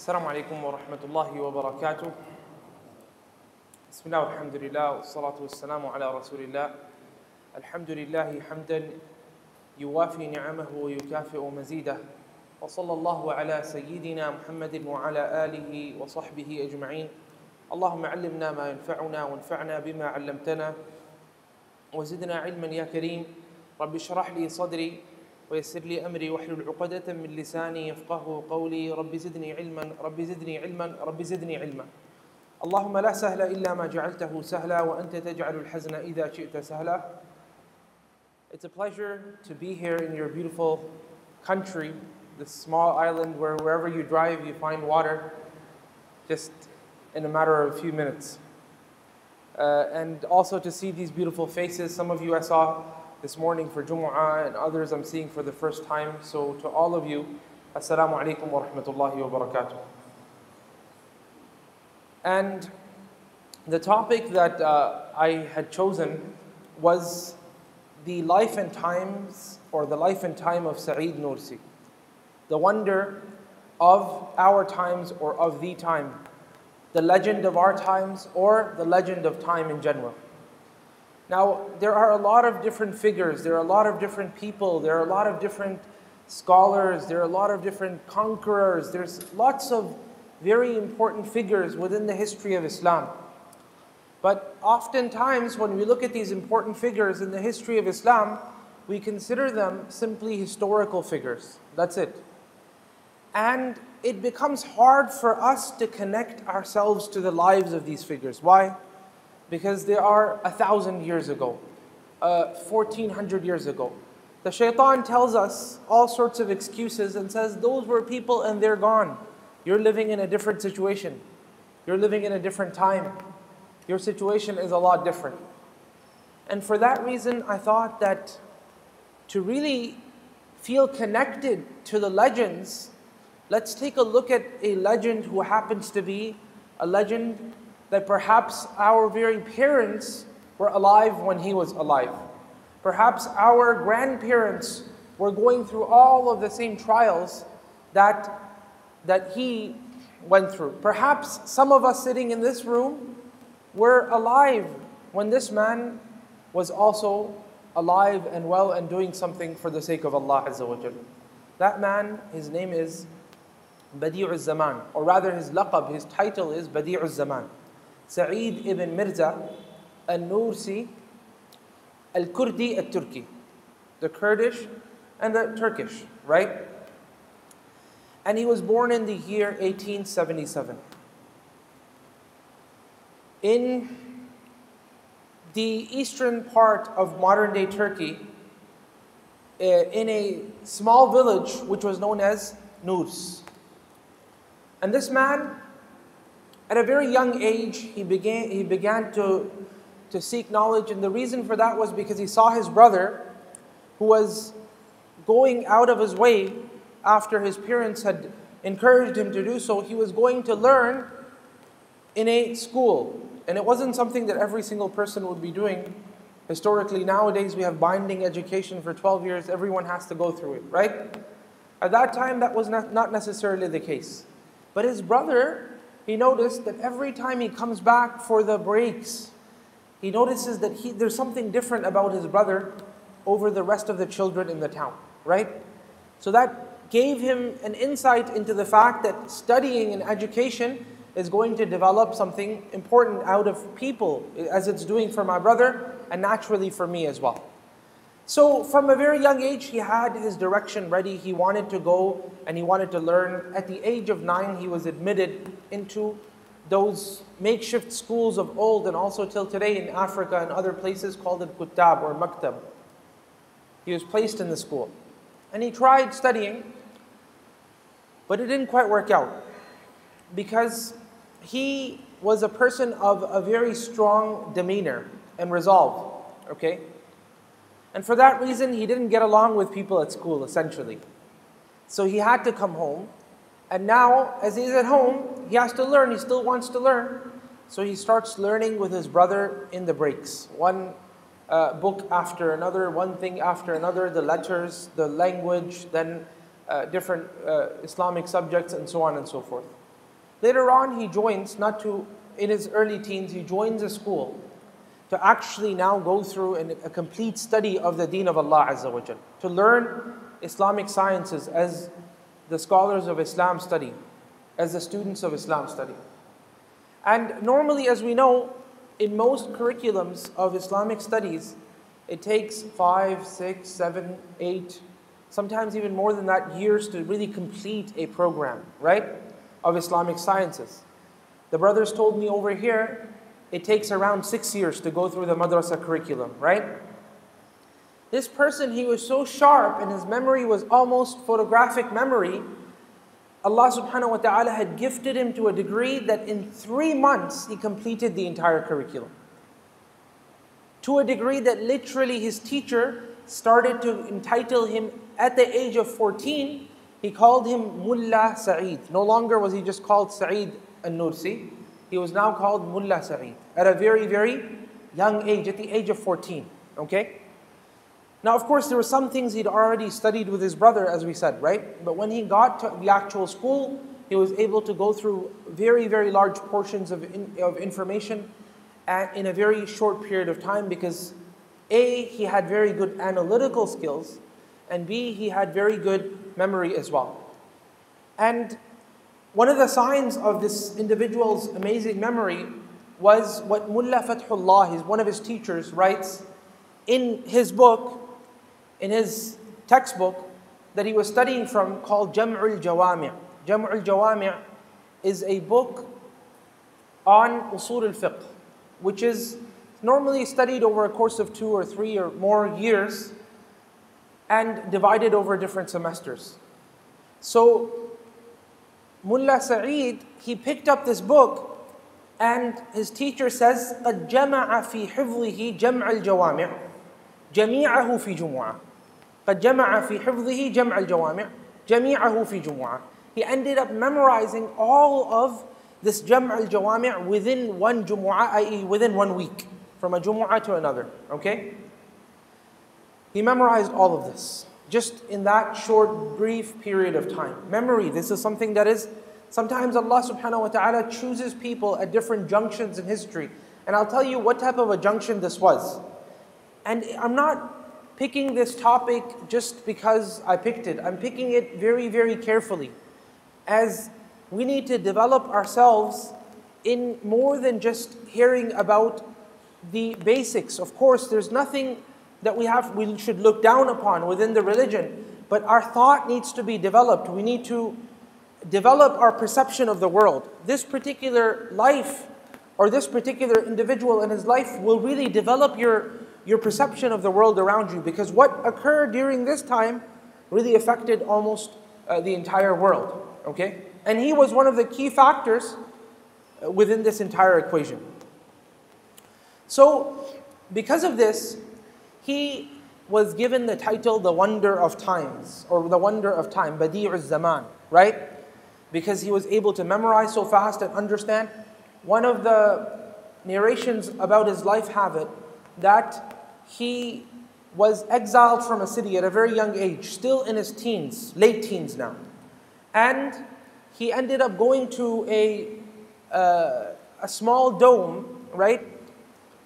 Assalamu alaikum wa rahmatullahi wa barakatuh. Bismillah, alhamdulillah, wa salatu wa salamu ala rasulillah. Alhamdulillahi hamdan, yuwafi ni'amahu wa yukafi'u mazidah. Wa sallallahu ala sayyidina Muhammadin wa ala alihi wa sahbihi ajma'in. Allahumma allimna ma yanfa'una wa anfa'na bima allamtana. Wa zidna ilman ya kareem. Rabbi shrah li sadri. ويسر لي أمري واحلل عقدة من لساني يفقه قولي رب زدني علما رب زدني علما رب زدني علما اللهم لا سهل إلا ما جعلته سهلا وأنت تجعل الحزن إذا شئت سهلا. It's a pleasure to be here in your beautiful country, this small island where wherever you drive you find water just in a matter of a few minutes. And also to see these beautiful faces. Some of you I saw this morning for Jumu'ah, and others I'm seeing for the first time. So to all of you, Assalamu alaikum wa rahmatullahi wa barakatuh. And the topic that I had chosen was the life and times, or the life and time of Said Nursi. The wonder of our times, or of the time. The legend of our times, or the legend of time in general. Now, there are a lot of different figures, there are a lot of different people, there are a lot of different scholars, there are a lot of different conquerors, there's lots of very important figures within the history of Islam. But oftentimes, when we look at these important figures in the history of Islam, we consider them simply historical figures. That's it. And it becomes hard for us to connect ourselves to the lives of these figures. Why? Because they are 1,000 years ago, 1,400 years ago. The shaitan tells us all sorts of excuses and says, those were people and they're gone. You're living in a different situation. You're living in a different time. Your situation is a lot different. And for that reason, I thought that to really feel connected to the legends, let's take a look at a legend who happens to be a legend that perhaps our very parents were alive when he was alive. Perhaps our grandparents were going through all of the same trials that he went through. Perhaps some of us sitting in this room were alive when this man was also alive and well and doing something for the sake of Allah Azza wa Jalla. That man, his name is Bediüzzaman, or rather his laqab, his title is Bediüzzaman. Said ibn Mirza al-Nursi al-Kurdi al-Turki. The Kurdish and the Turkish, right? And he was born in the year 1877. In the eastern part of modern-day Turkey, in a small village which was known as Nurs. And this man, at a very young age, he began to seek knowledge, and the reason for that was because he saw his brother, who was going out of his way after his parents had encouraged him to do so. He was going to learn in a school, and it wasn't something that every single person would be doing. Historically, nowadays we have binding education for 12 years. Everyone has to go through it, right? At that time, that was not necessarily the case. But his brother, he noticed that every time he comes back for the breaks, he notices that there's something different about his brother over the rest of the children in the town, right? So that gave him an insight into the fact that studying and education is going to develop something important out of people, as it's doing for my brother and naturally for me as well. So from a very young age, he had his direction ready. He wanted to go and he wanted to learn. At the age of 9, he was admitted into those makeshift schools of old and also till today in Africa and other places called Al-Kuttab or Maktab. He was placed in the school. And he tried studying, but it didn't quite work out because he was a person of a very strong demeanor and resolve, okay? And for that reason, he didn't get along with people at school, essentially. So he had to come home. And now, as he's at home, he has to learn. He still wants to learn. So he starts learning with his brother in the breaks. One book after another, one thing after another, the letters, the language, then different Islamic subjects, and so on and so forth. Later on, he joins, in his early teens, he joins a school to actually now go through a complete study of the deen of Allah Azza wa Jal, to learn Islamic sciences as the scholars of Islam study, as the students of Islam study. And normally, as we know, in most curriculums of Islamic studies, it takes 5, 6, 7, 8, sometimes even more than that, years to really complete a program, right, of Islamic sciences. The brothers told me over here, it takes around 6 years to go through the madrasa curriculum, right? This person, he was so sharp and his memory was almost photographic memory. Allah subhanahu wa ta'ala had gifted him to a degree that in 3 months, he completed the entire curriculum. To a degree that literally his teacher started to entitle him at the age of 14, he called him Mullah Said. No longer was he just called Said Nursi. He was now called Mullah Said at a very, very young age, at the age of 14, okay? Now, of course, there were some things he'd already studied with his brother, as we said, right? But when he got to the actual school, he was able to go through very, very large portions of information in a very short period of time because A, he had very good analytical skills, and B, he had very good memory as well. And one of the signs of this individual's amazing memory was what Mullah Fathullah, one of his teachers, writes in his book, in his textbook that he was studying from called Jam' al-Jawami'. Jam' al-Jawami' is a book on usul al-fiqh, which is normally studied over a course of 2 or 3 or more years and divided over different semesters. So Mullah Said, he picked up this book and his teacher says, قَدْ جَمَعَ فِي حِفْظِهِ جَمْعَ الْجَوَامِعِ جَمِيعَهُ فِي جُمْعَةِ قَدْ جَمَعَ فِي حِفْظِهِ جَمْعَ الْجَوَامِعِ جَمِيعَهُ فِي جُمْعَةِ. He ended up memorizing all of this Jam' al-Jawami' within one Jumu'ah, i.e. within 1 week, from a Jumu'ah to another, okay? He memorized all of this, just in that short, brief period of time. Memory, this is something that is, sometimes Allah subhanahu wa ta'ala chooses people at different junctions in history. And I'll tell you what type of a junction this was. And I'm not picking this topic just because I picked it. I'm picking it very, very carefully, as we need to develop ourselves in more than just hearing about the basics. Of course, there's nothing that we should look down upon within the religion, but our thought needs to be developed. We need to develop our perception of the world. This particular life, or this particular individual in his life, will really develop your perception of the world around you, because what occurred during this time really affected almost the entire world, okay? And he was one of the key factors within this entire equation. So, because of this, he was given the title, the wonder of times, or the wonder of time, Bediüzzaman, right? Because he was able to memorize so fast and understand. One of the narrations about his life have it that he was exiled from a city at a very young age, still in his teens, late teens now. And he ended up going to a small dome, right?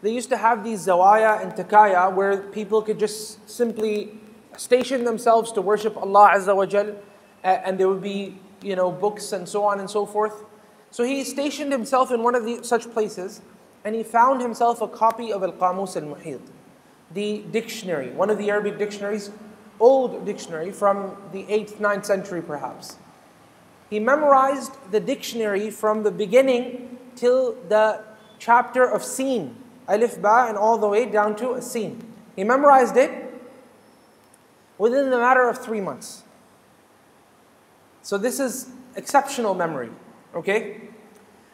They used to have these zawaya and takaya where people could just simply station themselves to worship Allah Azza wa Jal, and there would be, you know, books and so on and so forth. So he stationed himself in one of such places, and he found himself a copy of Al-Qamus al-Muhit, the dictionary, one of the Arabic dictionaries, old dictionary from the 8th, 9th century perhaps. He memorized the dictionary from the beginning till the chapter of Sin, Alif Ba, and all the way down to Sin. He memorized it within the matter of 3 months. So this is exceptional memory, okay?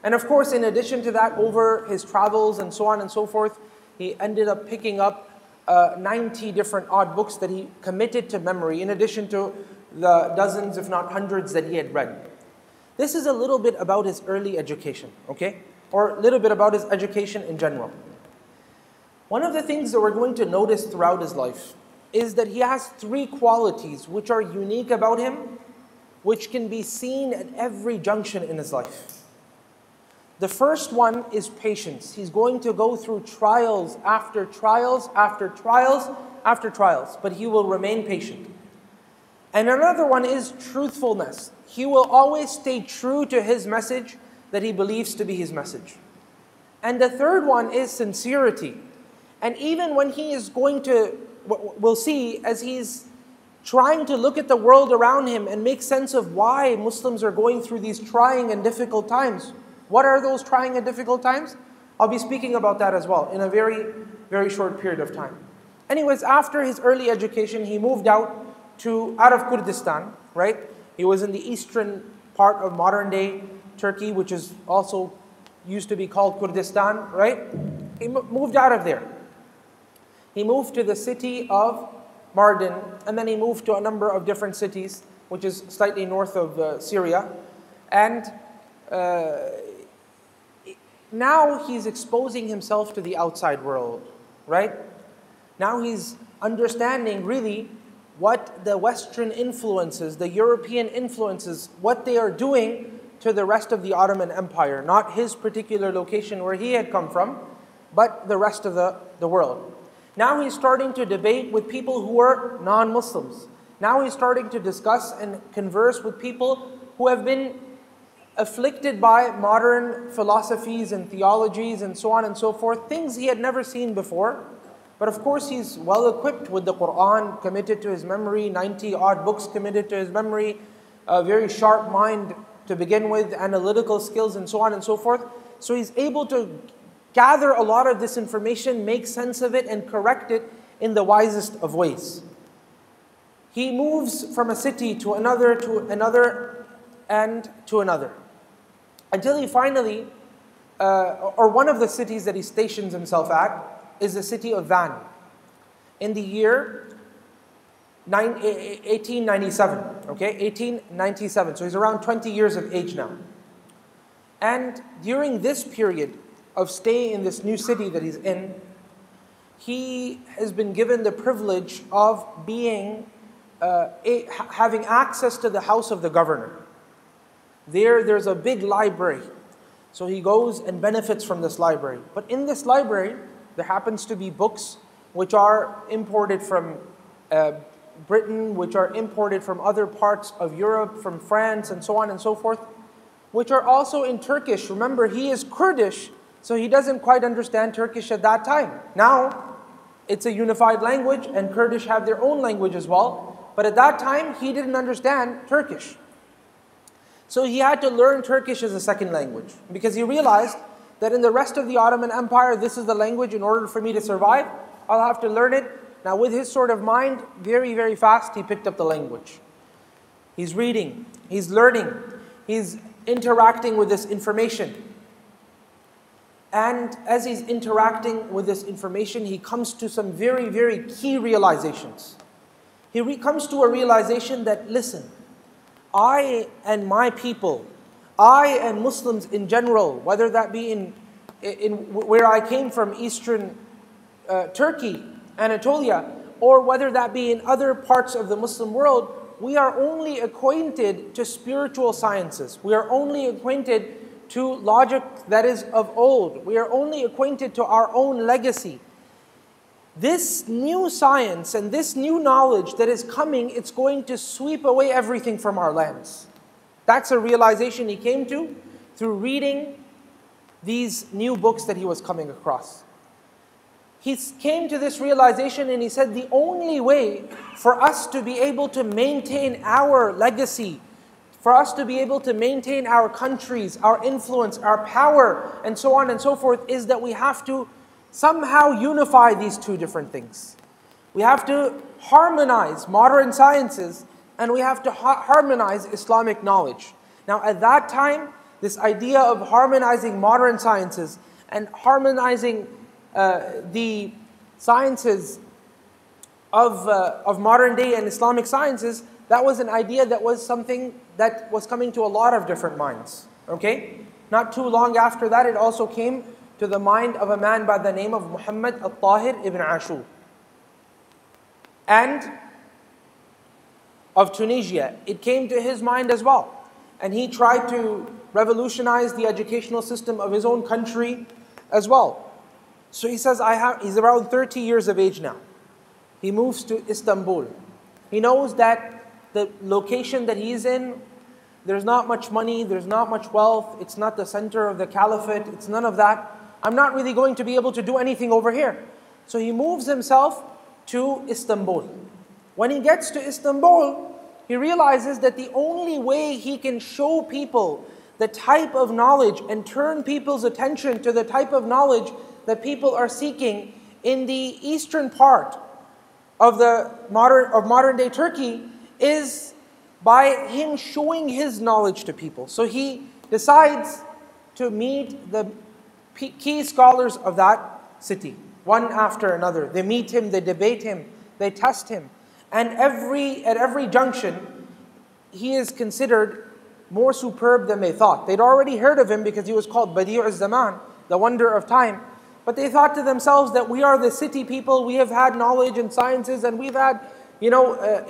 And of course, in addition to that, over his travels and so on and so forth, he ended up picking up 90 different odd books that he committed to memory, in addition to the dozens, if not hundreds, that he had read. This is a little bit about his early education, okay? Or a little bit about his education in general. One of the things that we're going to notice throughout his life is that he has 3 qualities which are unique about him, which can be seen at every junction in his life. The first one is patience. He's going to go through trials after trials after trials after trials, but he will remain patient. And another one is truthfulness. He will always stay true to his message that he believes to be his message. And the third one is sincerity. And even when he is going to, we'll see, as he's trying to look at the world around him and make sense of why Muslims are going through these trying and difficult times. What are those trying and difficult times? I'll be speaking about that as well in a very, very short period of time. Anyways, after his early education, he moved out of Kurdistan, right? He was in the eastern part of modern-day Turkey, which is also used to be called Kurdistan, right? He moved out of there. He moved to the city of Mardin, and then he moved to a number of different cities, which is slightly north of Syria. And now he's exposing himself to the outside world, right? Now he's understanding really what the Western influences, the European influences, what they are doing to the rest of the Ottoman Empire. Not his particular location where he had come from, but the rest of the world. Now he's starting to debate with people who are non-Muslims. Now he's starting to discuss and converse with people who have been afflicted by modern philosophies and theologies and so on and so forth, things he had never seen before. But of course, he's well equipped with the Quran committed to his memory, 90 odd books committed to his memory, a very sharp mind to begin with, analytical skills and so on and so forth. So he's able to gather a lot of this information, make sense of it, and correct it in the wisest of ways. He moves from a city to another, and to another. Until he finally, or one of the cities that he stations himself at is the city of Van. In the year 1897, okay, 1897. So he's around 20 years of age now. And during this period of staying in this new city that he's in, he has been given the privilege of being, having access to the house of the governor. There's a big library. So he goes and benefits from this library. But in this library, there happens to be books which are imported from Britain, which are imported from other parts of Europe, from France, and so on and so forth, which are also in Turkish. Remember, he is Kurdish, so he doesn't quite understand Turkish at that time. Now, it's a unified language, and Kurdish have their own language as well. But at that time, he didn't understand Turkish. So he had to learn Turkish as a second language, because he realized that in the rest of the Ottoman Empire, this is the language. In order for me to survive, I'll have to learn it. Now, with his sort of mind, very, very fast, he picked up the language. He's reading, he's learning, he's interacting with this information. And as he's interacting with this information, he comes to some very, very key realizations. He comes to a realization that, listen, I and my people, I and Muslims in general, whether that be in where I came from, Eastern Turkey, Anatolia, or whether that be in other parts of the Muslim world, we are only acquainted to spiritual sciences. We are only acquainted to logic that is of old. We are only acquainted to our own legacy. This new science and this new knowledge that is coming, it's going to sweep away everything from our lands. That's a realization he came to through reading these new books that he was coming across. He came to this realization and he said, the only way for us to be able to maintain our legacy, for us to be able to maintain our countries, our influence, our power, and so on and so forth, is that we have to somehow unify these two different things. We have to harmonize modern sciences and we have to harmonize Islamic knowledge. Now at that time, this idea of harmonizing modern sciences and harmonizing the sciences of modern day and Islamic sciences, that was an idea that was something that was coming to a lot of different minds. Okay? Not too long after that, it also came to the mind of a man by the name of Muhammad al-Tahir ibn Ashur, and of Tunisia. It came to his mind as well. And he tried to revolutionized the educational system of his own country as well. So he says, he's around 30 years of age now. He moves to Istanbul. He knows that the location that he's in, there's not much money, there's not much wealth, it's not the center of the caliphate, it's none of that. I'm not really going to be able to do anything over here. So he moves himself to Istanbul. When he gets to Istanbul, he realizes that the only way he can show people the type of knowledge and turn people's attention to the type of knowledge that people are seeking in the eastern part of the modern day Turkey is by him showing his knowledge to people. So he decides to meet the key scholars of that city, one after another. They meet him, they debate him, they test him. And at every junction, he is considered more superb than they thought. They'd already heard of him because he was called Bediüzzaman, the wonder of time. But they thought to themselves that we are the city people, we have had knowledge and sciences, and we've had,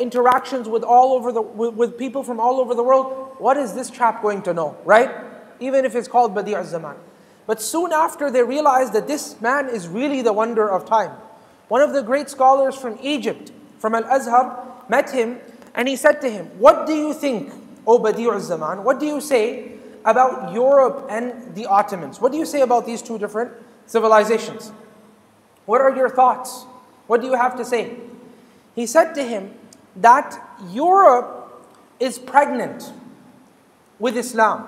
interactions with people from all over the world. What is this chap going to know, right? Even if it's called Bediüzzaman. But soon after, they realized that this man is really the wonder of time. One of the great scholars from Egypt, from Al-Azhar, met him, and he said to him, "What do you think, O Bediüzzaman? What do you say about Europe and the Ottomans? What do you say about these two different civilizations? What are your thoughts? What do you have to say?" He said to him that Europe is pregnant with Islam,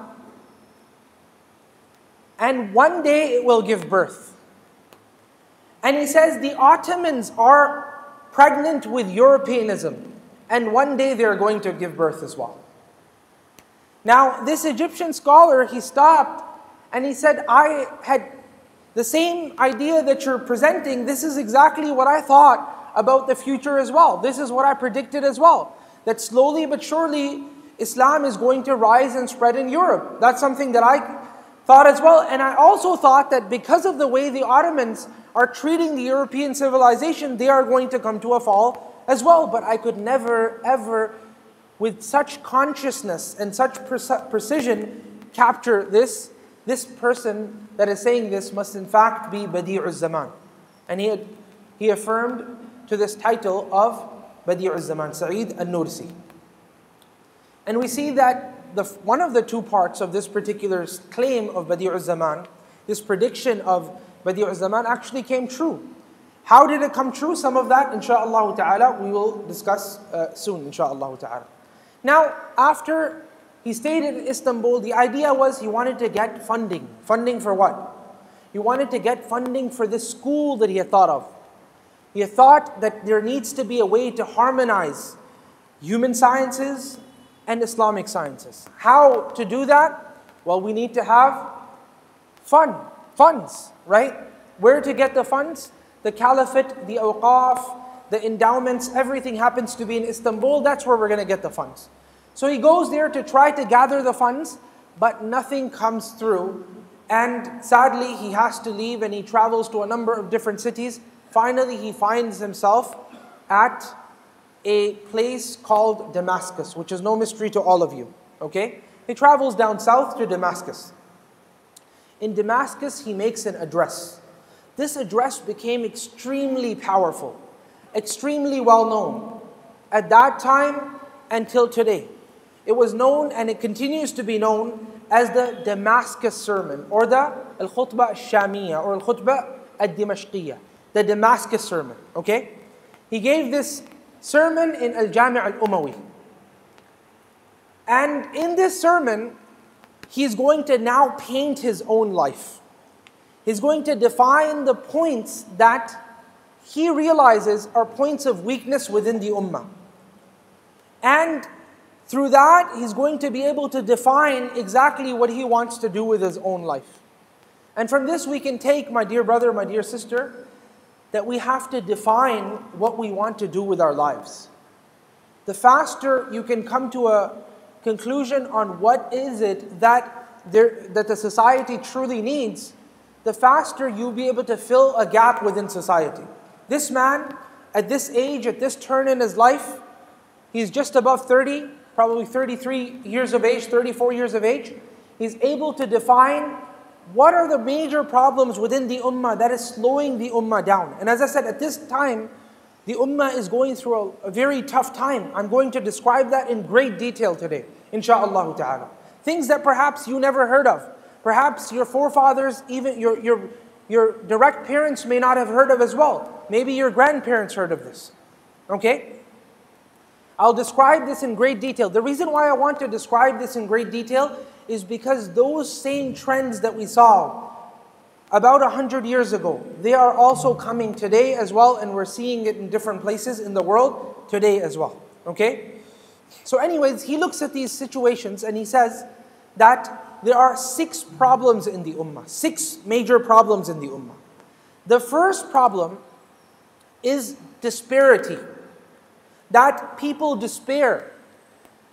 and one day it will give birth. And he says the Ottomans are pregnant with Europeanism, and one day they are going to give birth as well. Now, this Egyptian scholar, he stopped and he said, "I had the same idea that you're presenting. This is exactly what I thought about the future as well. This is what I predicted as well, that slowly but surely Islam is going to rise and spread in Europe. That's something that I thought as well. And I also thought that because of the way the Ottomans are treating the European civilization, they are going to come to a fall as well. But I could never, ever, with such consciousness and such precision, capture this. This person that is saying this must in fact be Bediüzzaman." And he affirmed to this title of Bediüzzaman, Said Nursi. And we see that one of the two parts of this particular claim of Bediüzzaman, this prediction of Bediüzzaman, actually came true. How did it come true? Some of that, inshaAllah ta'ala, we will discuss soon, inshaAllah ta'ala. Now, after he stayed in Istanbul, the idea was he wanted to get funding. Funding for what? He wanted to get funding for this school that he had thought of. He had thought that there needs to be a way to harmonize human sciences and Islamic sciences. How to do that? Well, we need to have funds, right? Where to get the funds? The caliphate, the awqaf, the endowments, everything happens to be in Istanbul. That's where we're going to get the funds. So he goes there to try to gather the funds, but nothing comes through. And sadly, he has to leave, and he travels to a number of different cities. Finally, he finds himself at a place called Damascus, which is no mystery to all of you, okay? He travels down south to Damascus. In Damascus, he makes an address. This address became extremely powerful, extremely well known at that time until today. It was known, and it continues to be known, as the Damascus Sermon, or the Al-Khutbah Al-Shamiyah, or Al-Khutbah Al-Dimashqiyah, the Damascus Sermon, okay? He gave this sermon in Al-Jami' Al-Ummawi. And in this sermon, he's going to now paint his own life. He's going to define the points that he realizes are points of weakness within the Ummah. And through that, he's going to be able to define exactly what he wants to do with his own life. And from this we can take, my dear brother, my dear sister, that we have to define what we want to do with our lives. The faster you can come to a conclusion on what is it that the society truly needs, the faster you'll be able to fill a gap within society. This man, at this age, at this turn in his life, he's just above 30, probably 33 years of age, 34 years of age. he's able to define what are the major problems within the ummah that is slowing the ummah down. And as I said, at this time, the ummah is going through a very tough time. I'm going to describe that in great detail today, insha'Allah ta'ala. Things that perhaps you never heard of. Perhaps your forefathers, even your direct parents may not have heard of as well. Maybe your grandparents heard of this. Okay? I'll describe this in great detail. The reason why I want to describe this in great detail is because those same trends that we saw about 100 years ago, they are also coming today as well, and we're seeing it in different places in the world today as well. Okay? So anyways, he looks at these situations and he says that there are 6 problems in the ummah, 6 major problems in the ummah. The first problem is disparity, that people despair,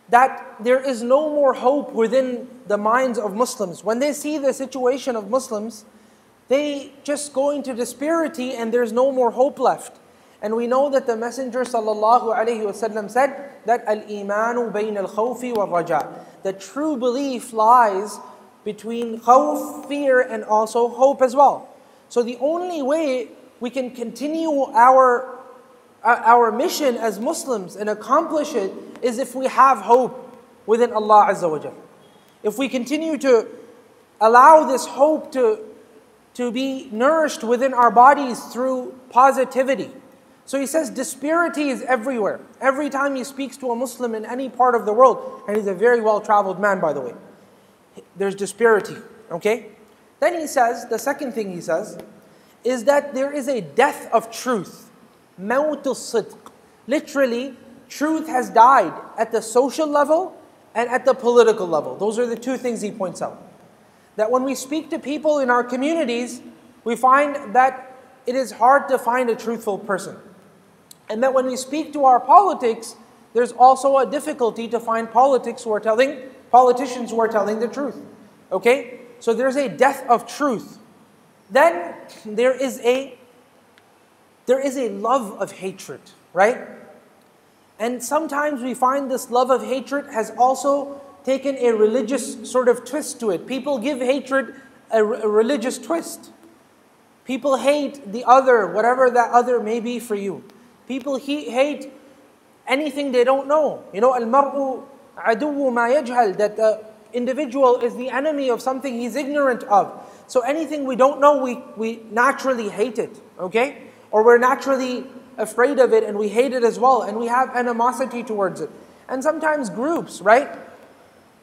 that there is no more hope within the minds of Muslims. When they see the situation of Muslims, they just go into disparity and there's no more hope left. And we know that the Messenger ﷺ said that al-imanu bayn al-khawfi wal-raja, the true belief lies between khawf, fear, and also hope as well. So the only way we can continue our mission as Muslims and accomplish it is if we have hope within Allah Azza wa Jal. If we continue to allow this hope to be nourished within our bodies through positivity. So he says disparity is everywhere. Every time he speaks to a Muslim in any part of the world, and he's a very well-traveled man, by the way, there's disparity, okay? Then he says, the second thing he says, is that there is a death of truth. Mawt al-Sidq. Literally, truth has died at the social level and at the political level. Those are the two things he points out. That when we speak to people in our communities, we find that it is hard to find a truthful person. And that when we speak to our politics, there's also a difficulty to find politicians who are telling the truth. Okay? So there's a death of truth. Then there is a love of hatred, right? And sometimes we find this love of hatred has also taken a religious sort of twist to it. People give hatred a religious twist. People hate the other, whatever that other may be for you. People hate anything they don't know. You know, al-mar'u aduwwu ma yajhal, that the individual is the enemy of something he's ignorant of. So anything we don't know, we naturally hate it, okay? Or we're naturally afraid of it and we hate it as well, and we have animosity towards it. And sometimes groups, right?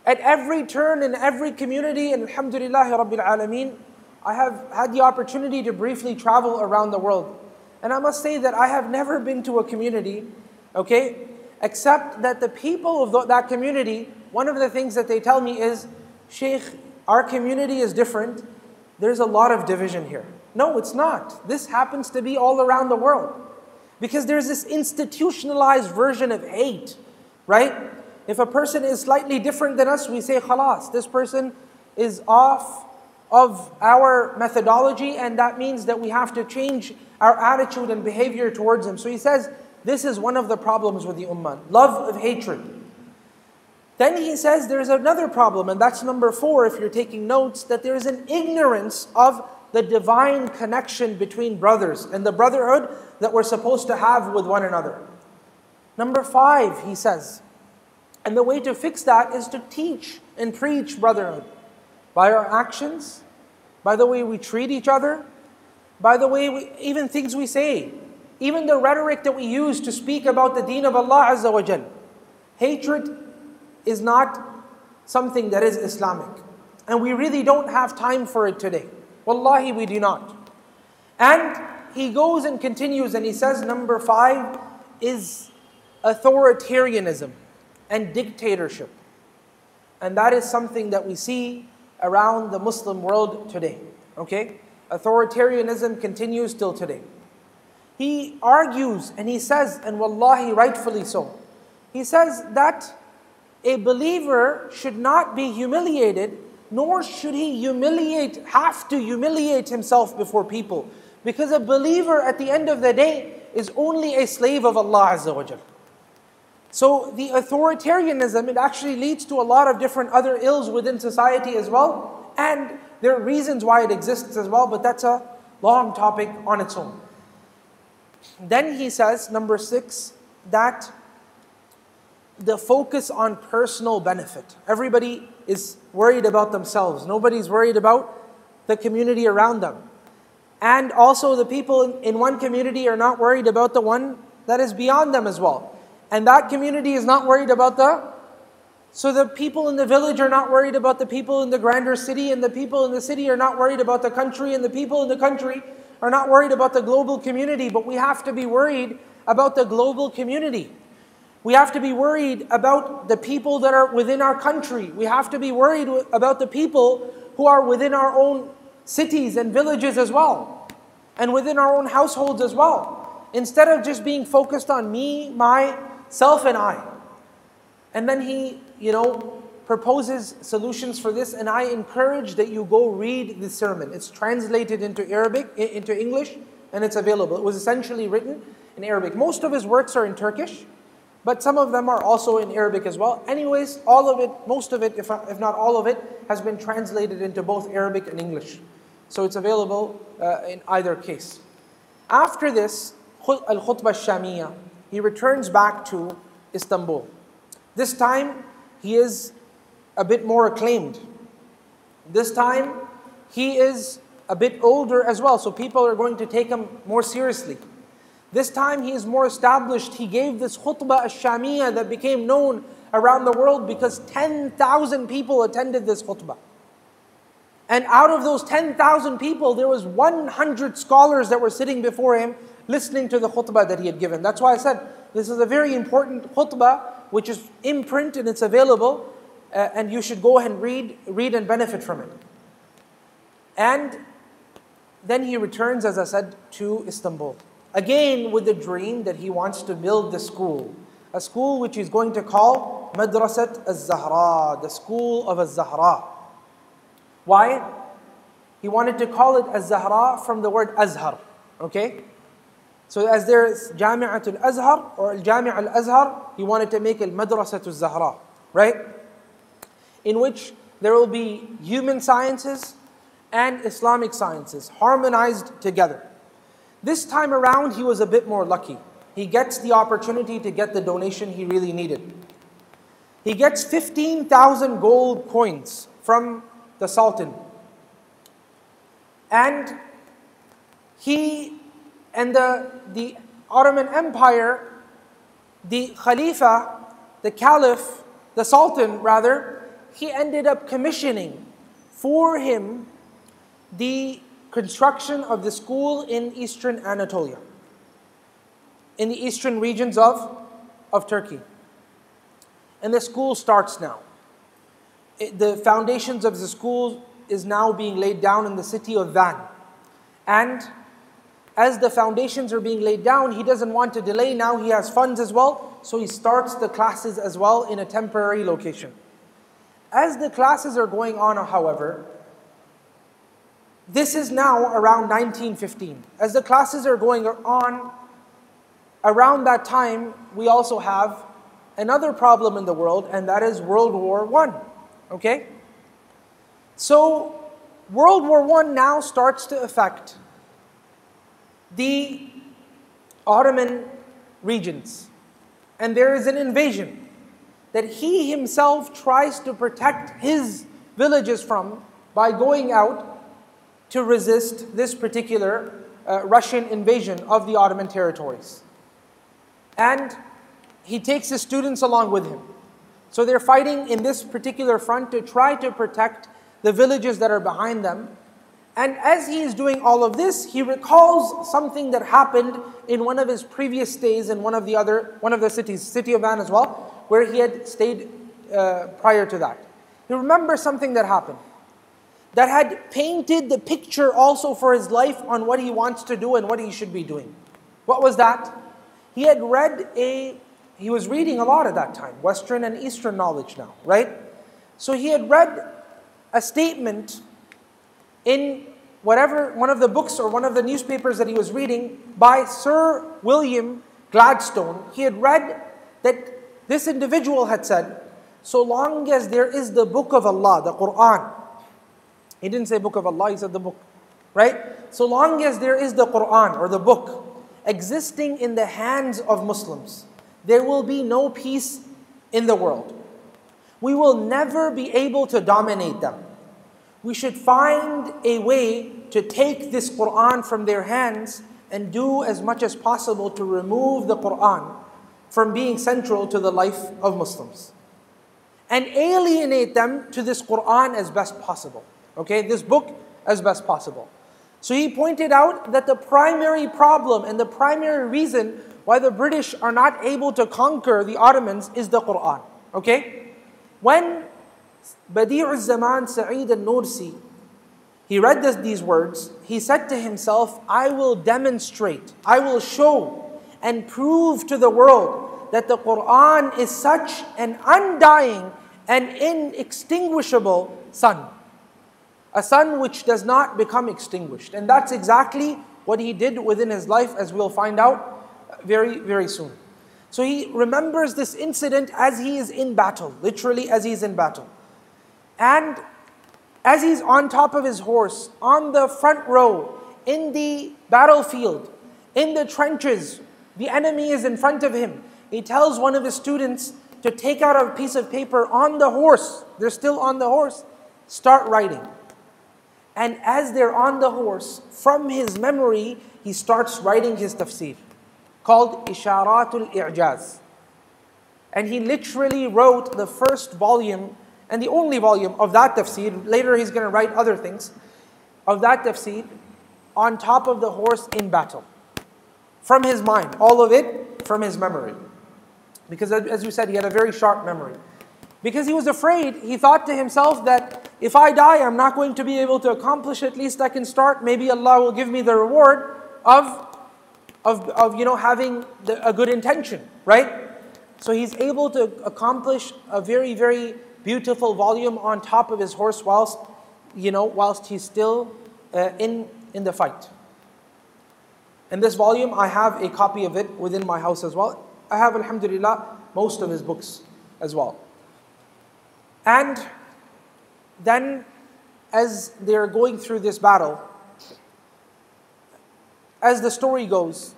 At every turn, in every community, and alhamdulillahi rabbil alameen, I have had the opportunity to briefly travel around the world. And I must say that I have never been to a community, okay, except that the people of that community, one of the things that they tell me is, Shaykh, our community is different. There's a lot of division here. No, it's not. This happens to be all around the world. Because there's this institutionalized version of hate, right? If a person is slightly different than us, we say, khalas, this person is off of our methodology, and that means that we have to change our attitude and behavior towards him. So he says, this is one of the problems with the ummah, love of hatred. Then he says there's another problem, and that's number 4, if you're taking notes, that there is an ignorance of the divine connection between brothers and the brotherhood that we're supposed to have with one another. Number 5, he says, and the way to fix that is to teach and preach brotherhood. By our actions, by the way we treat each other, by the way even things we say, even the rhetoric that we use to speak about the deen of Allah Azza wa Jal. Hatred is not something that is Islamic. And we really don't have time for it today. Wallahi, we do not. And he goes and continues and he says number 5 is authoritarianism and dictatorship. And that is something that we see around the Muslim world today, okay? Authoritarianism continues till today. He argues and he says, and wallahi, rightfully so, he says that a believer should not be humiliated, nor should he have to humiliate himself before people. Because a believer at the end of the day is only a slave of Allah Azza wa Jal. So the authoritarianism, it actually leads to a lot of different other ills within society as well. And there are reasons why it exists as well, but that's a long topic on its own. Then he says, number 6, that the focus on personal benefit. Everybody is worried about themselves. Nobody's worried about the community around them. And also the people in one community are not worried about the one that is beyond them as well. And that community is not worried about so the people in the village are not worried about the people in the grander city, and the people in the city are not worried about the country, and the people in the country are not worried about the global community. But we have to be worried about the global community. We have to be worried about the people that are within our country. We have to be worried about the people who are within our own cities and villages as well, and within our own households as well, instead of just being focused on me, myself, and I. And then he, proposes solutions for this, and I encourage that you go read the sermon. It's translated into Arabic, into English, and it's available. It was essentially written in Arabic. Most of his works are in Turkish, but some of them are also in Arabic as well. Anyways, all of it, most of it, if not all of it, has been translated into both Arabic and English. So it's available in either case. After this, Al-Khutbah Al-Shamiyah, he returns back to Istanbul. This time, he is a bit more acclaimed. This time, he is a bit older as well, so people are going to take him more seriously. This time he is more established. He gave this khutbah al-shamiyah that became known around the world because 10,000 people attended this khutbah. And out of those 10,000 people, there was 100 scholars that were sitting before him listening to the khutbah that he had given. That's why I said this is a very important khutbah, which is in print and it's available. And you should go and read and benefit from it. And then he returns, as I said, to Istanbul. Again, with the dream that he wants to build the school. A school which he's going to call Madrasat al Zahra, the school of Al-Zahra. Why? He wanted to call it Al-Zahra from the word Azhar. Okay? So as there is Jami'atul Azhar or Al-Jami' Al-Azhar, he wanted to make Al-Madrasat al-Zahra. Right? In which there will be human sciences and Islamic sciences harmonized together. This time around, he was a bit more lucky. He gets the opportunity to get the donation he really needed. He gets 15,000 gold coins from the Sultan. And he and the Ottoman Empire, the Khalifa, the Caliph, the Sultan rather, he ended up commissioning for him the construction of the school in eastern Anatolia, in the eastern regions of Turkey. And the school starts now. The foundations of the school is now being laid down in the city of Van. And as the foundations are being laid down, he doesn't want to delay. Now he has funds as well, so he starts the classes as well in a temporary location. As the classes are going on, however, this is now around 1915. As the classes are going on, around that time, we also have another problem in the world, and that is World War I. Okay? So, World War I now starts to affect the Ottoman regions. And there is an invasion that he himself tries to protect his villages from by going out to resist this particular Russian invasion of the Ottoman territories. And he takes his students along with him. So they're fighting in this particular front to try to protect the villages that are behind them. And as he is doing all of this, he recalls something that happened in one of his previous stays in one of the cities, city of Van as well, where he had stayed prior to that. He remembers something that happened that had painted the picture also for his life on what he wants to do and what he should be doing. What was that? He had read he was reading a lot at that time, Western and Eastern knowledge now, right? So he had read a statement in one of the books or one of the newspapers that he was reading by Sir William Gladstone. He had read that This individual had said, so long as there is the book of Allah, the Quran. He didn't say book of Allah, he said the book. Right? So long as there is the Quran or the book existing in the hands of Muslims, there will be no peace in the world. We will never be able to dominate them. We should find a way to take this Quran from their hands and do as much as possible to remove the Quran from being central to the life of Muslims and alienate them to this Quran as best possible. Okay, this book as best possible. So he pointed out that the primary problem and the primary reason why the British are not able to conquer the Ottomans is the Quran. Okay? When Bediüzzaman Said Nursi, he read these words, he said to himself, I will demonstrate, I will show and prove to the world that the Quran is such an undying and inextinguishable sun. A sun which does not become extinguished. And that's exactly what he did within his life, as we'll find out very, very soon. So he remembers this incident as he is in battle, literally as he's in battle. And as he's on top of his horse, on the front row, in the battlefield, in the trenches, the enemy is in front of him. He tells one of his students to take out a piece of paper on the horse. They're still on the horse. Start writing. And as they're on the horse, from his memory, he starts writing his tafsir, called Isharatul Ijaz. And he literally wrote the first volume, and the only volume of that tafsir. Later he's going to write other things, of that tafsir, on top of the horse in battle. From his mind, all of it from his memory. Because as you said, he had a very sharp memory. Because he was afraid, he thought to himself that, if I die, I'm not going to be able to accomplish. At least I can start. Maybe Allah will give me the reward of having a good intention, right? So he's able to accomplish a very, very beautiful volume on top of his horse whilst he's still in the fight. And this volume, I have a copy of it within my house as well. I have, alhamdulillah, most of his books as well. And then, as they're going through this battle, as the story goes,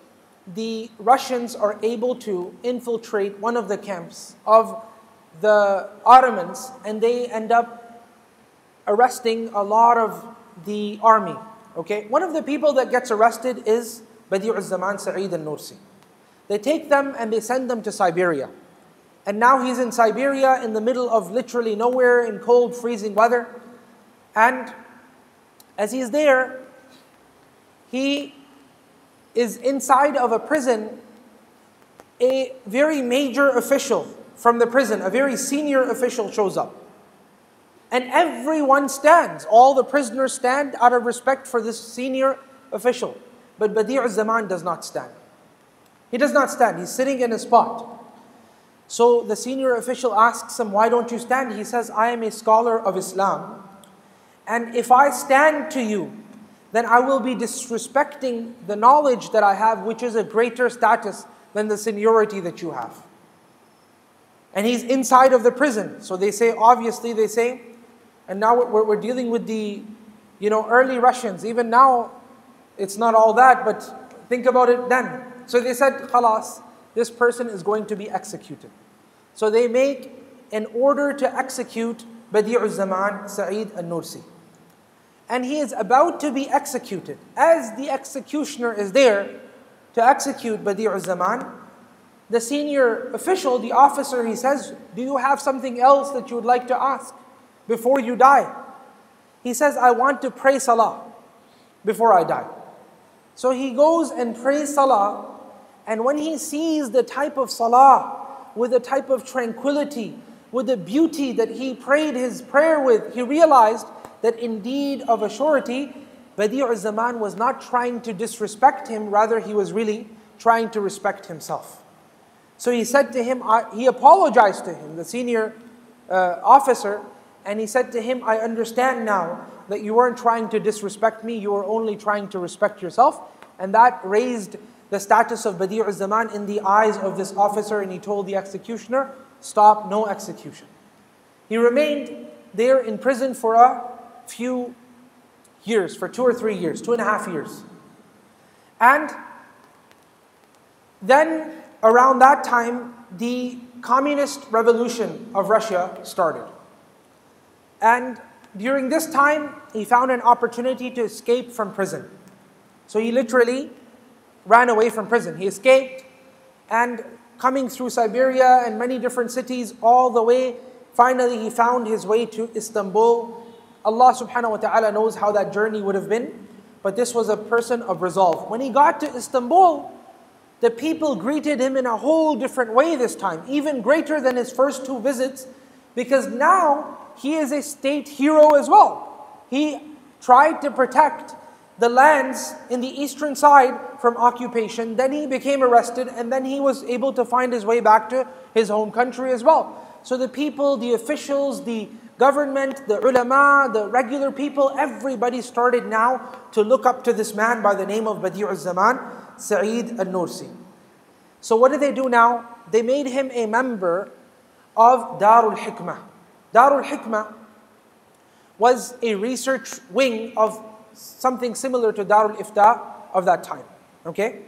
the Russians are able to infiltrate one of the camps of the Ottomans, and they end up arresting a lot of the army. Okay, one of the people that gets arrested is Bediüzzaman Said Nursi. They take them and they send them to Siberia. And now he's in Siberia, in the middle of literally nowhere, in cold, freezing weather. And as he's there, he is inside of a prison. A very major official from the prison, a very senior official, shows up. And everyone stands. All the prisoners stand out of respect for this senior official. But Bediüzzaman does not stand. He does not stand. He's sitting in his spot. So the senior official asks him, why don't you stand? He says, I am a scholar of Islam. And if I stand to you, then I will be disrespecting the knowledge that I have, which is a greater status than the seniority that you have. And he's inside of the prison. So they say, obviously they say, and now we're dealing with the early Russians. Even now, it's not all that, but think about it then. So they said, khalas. This person is going to be executed. So they make an order to execute Bediüzzaman Said Nursi. And he is about to be executed. As the executioner is there to execute Bediüzzaman, the senior official, the officer, he says, do you have something else that you would like to ask before you die? He says, I want to pray salah before I die. So he goes and prays salah. And when he sees the type of salah, with the type of tranquility, with the beauty that he prayed his prayer with, he realized that indeed of a surety, Bediüzzaman was not trying to disrespect him, rather he was really trying to respect himself. So he said to him, he apologized to him, the senior officer, and he said to him, I understand now that you weren't trying to disrespect me, you were only trying to respect yourself. And that raised the status of Bediüzzaman in the eyes of this officer, and he told the executioner, stop, no execution. He remained there in prison for a few years, for 2 or 3 years, 2.5 years. And then around that time, the communist revolution of Russia started. And during this time, he found an opportunity to escape from prison. So he literally ran away from prison. He escaped, and coming through Siberia and many different cities all the way, finally he found his way to Istanbul. Allah subhanahu wa ta'ala knows how that journey would have been, but this was a person of resolve. When he got to Istanbul, the people greeted him in a whole different way this time, even greater than his first 2 visits, because now he is a state hero as well. He tried to protect the lands in the eastern side from occupation, then he became arrested, and then he was able to find his way back to his home country as well. So the people, the officials, the government, the ulama, the regular people, everybody started now to look up to this man by the name of Bediüzzaman, Said al-Nursi. So what did they do now? They made him a member of Darul Hikmah. Darul Hikmah was a research wing of something similar to Darul Ifta of that time. Okay?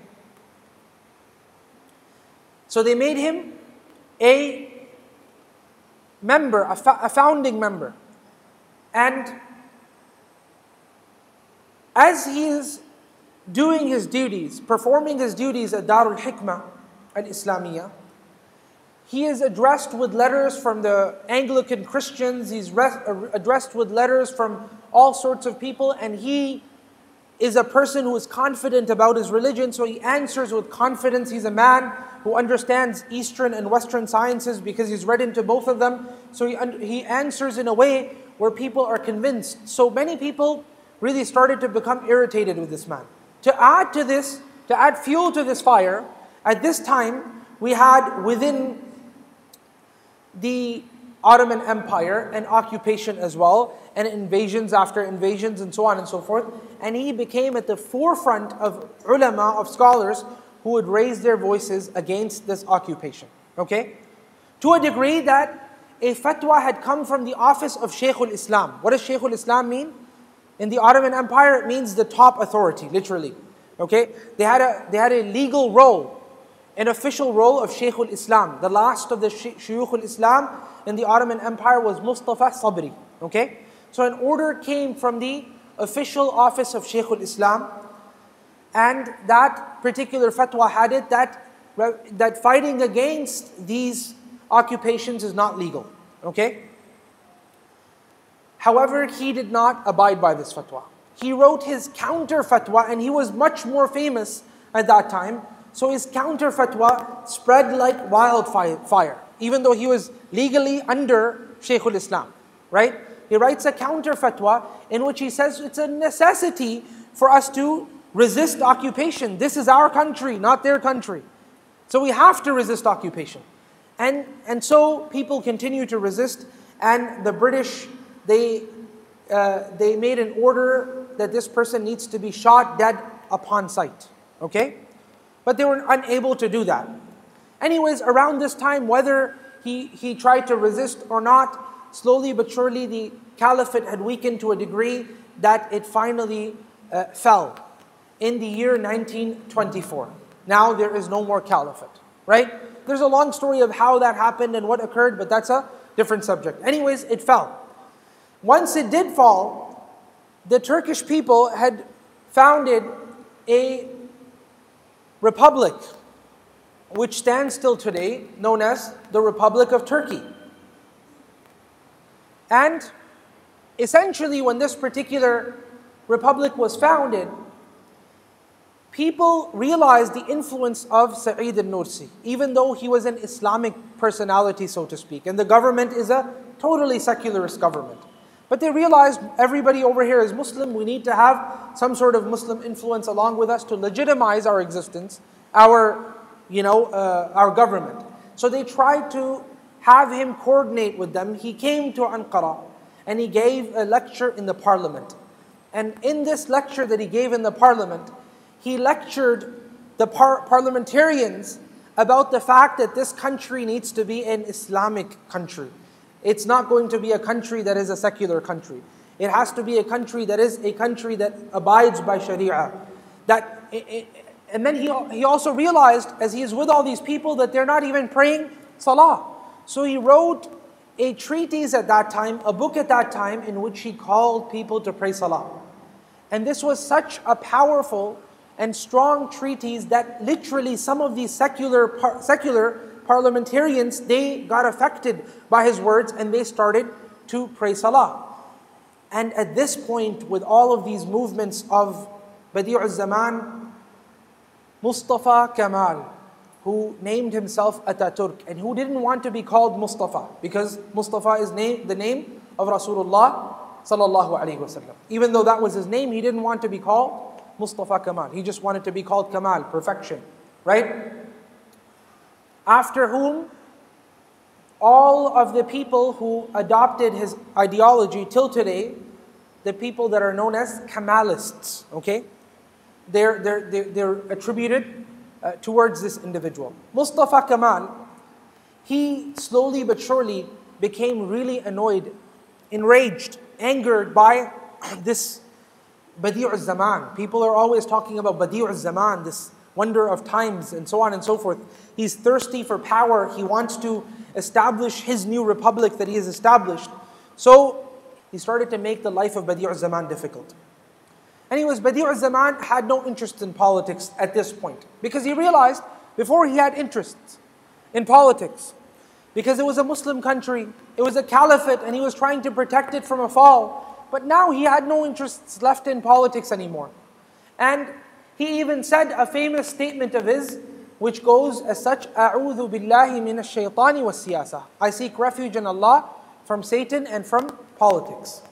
So they made him a member, a founding member. And as he is doing his duties, performing his duties at Darul Hikmah al-Islamiyah, he is addressed with letters from the Anglican Christians, he's addressed with letters from all sorts of people, and he is a person who is confident about his religion, so he answers with confidence. He's a man who understands Eastern and Western sciences because he's read into both of them, so he answers in a way where people are convinced. So many people really started to become irritated with this man. To add fuel to this fire, at this time, we had within the Ottoman Empire and occupation as well, and invasions after invasions and so on and so forth. And he became at the forefront of ulama, of scholars, who would raise their voices against this occupation. Okay? To a degree that a fatwa had come from the office of Shaykhul Islam. What does Shaykhul Islam mean? In the Ottoman Empire, it means the top authority, literally. Okay? They had a legal role, an official role of Shaykhul Islam. The last of the Shuyukhul Islam in the Ottoman Empire was Mustafa Sabri. Okay? So an order came from the official office of Shaykhul Islam, and that particular fatwa had it that fighting against these occupations is not legal. Okay? However, he did not abide by this fatwa. He wrote his counter fatwa, and he was much more famous at that time. So his counter fatwa spread like wildfire, even though he was legally under Shaykhul Islam, right? He writes a counter fatwa in which he says it's a necessity for us to resist occupation. This is our country, not their country. So we have to resist occupation. And so people continue to resist, and the British, they made an order that this person needs to be shot dead upon sight, okay? But they were unable to do that. Anyways, around this time, whether he tried to resist or not, slowly but surely the caliphate had weakened to a degree that it finally fell in the year 1924. Now there is no more caliphate, right? There's a long story of how that happened and what occurred, but that's a different subject. Anyways, it fell. Once it did fall, the Turkish people had founded a republic, which stands till today, known as the Republic of Turkey. And essentially, when this particular republic was founded, people realized the influence of Said al-Nursi, even though he was an Islamic personality, so to speak, and the government is a totally secularist government. But they realized everybody over here is Muslim. We need to have some sort of Muslim influence along with us to legitimize our existence, our government. So they tried to have him coordinate with them. He came to Ankara and he gave a lecture in the parliament. And in this lecture that he gave in the parliament, he lectured the parliamentarians about the fact that this country needs to be an Islamic country. It's not going to be a country that is a secular country. It has to be a country that is a country that abides by Sharia. And then he also realized, as he is with all these people, that they're not even praying Salah. So he wrote a treatise at that time, a book at that time, in which he called people to pray Salah. And this was such a powerful and strong treatise that literally some of these secular parliamentarians, they got affected by his words and they started to pray Salah. And at this point, with all of these movements of Bediüzzaman, Mustafa Kemal, who named himself Ataturk, and who didn't want to be called Mustafa, because Mustafa is the name of Rasulullah sallallahu alaihi wasallam. Even though that was his name, he didn't want to be called Mustafa Kemal. He just wanted to be called Kemal, perfection, right? After whom all of the people who adopted his ideology till today, the people that are known as Kemalists, okay? They're attributed towards this individual. Mustafa Kemal, he slowly but surely became really annoyed, enraged, angered by this Bediüzzaman. People are always talking about Bediüzzaman, this wonder of times, and so on and so forth. He's thirsty for power. He wants to establish his new republic that he has established. So he started to make the life of Bediüzzaman difficult. Anyways, Bediüzzaman had no interest in politics at this point, because he realized before he had interests in politics, because it was a Muslim country, it was a caliphate, and he was trying to protect it from a fall. But now he had no interests left in politics anymore. And he even said a famous statement of his, which goes as such: "A'udhu billahi min ash-shaytani was-siyasa." I seek refuge in Allah from Satan and from politics.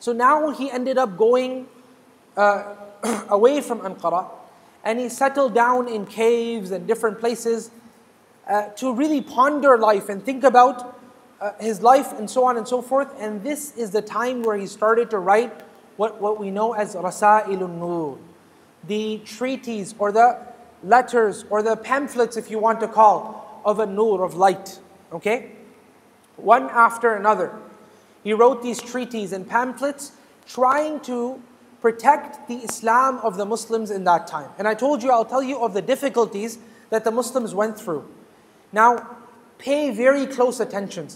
So now he ended up going away from Ankara, and he settled down in caves and different places to really ponder life and think about his life and so on and so forth. And this is the time where he started to write what we know as Rasail al-Nur, the treatise or the letters or the pamphlets, if you want to call, of a nur, of light, okay? One after another. He wrote these treatises and pamphlets trying to protect the Islam of the Muslims in that time. And I'll tell you of the difficulties that the Muslims went through. Now, pay very close attention.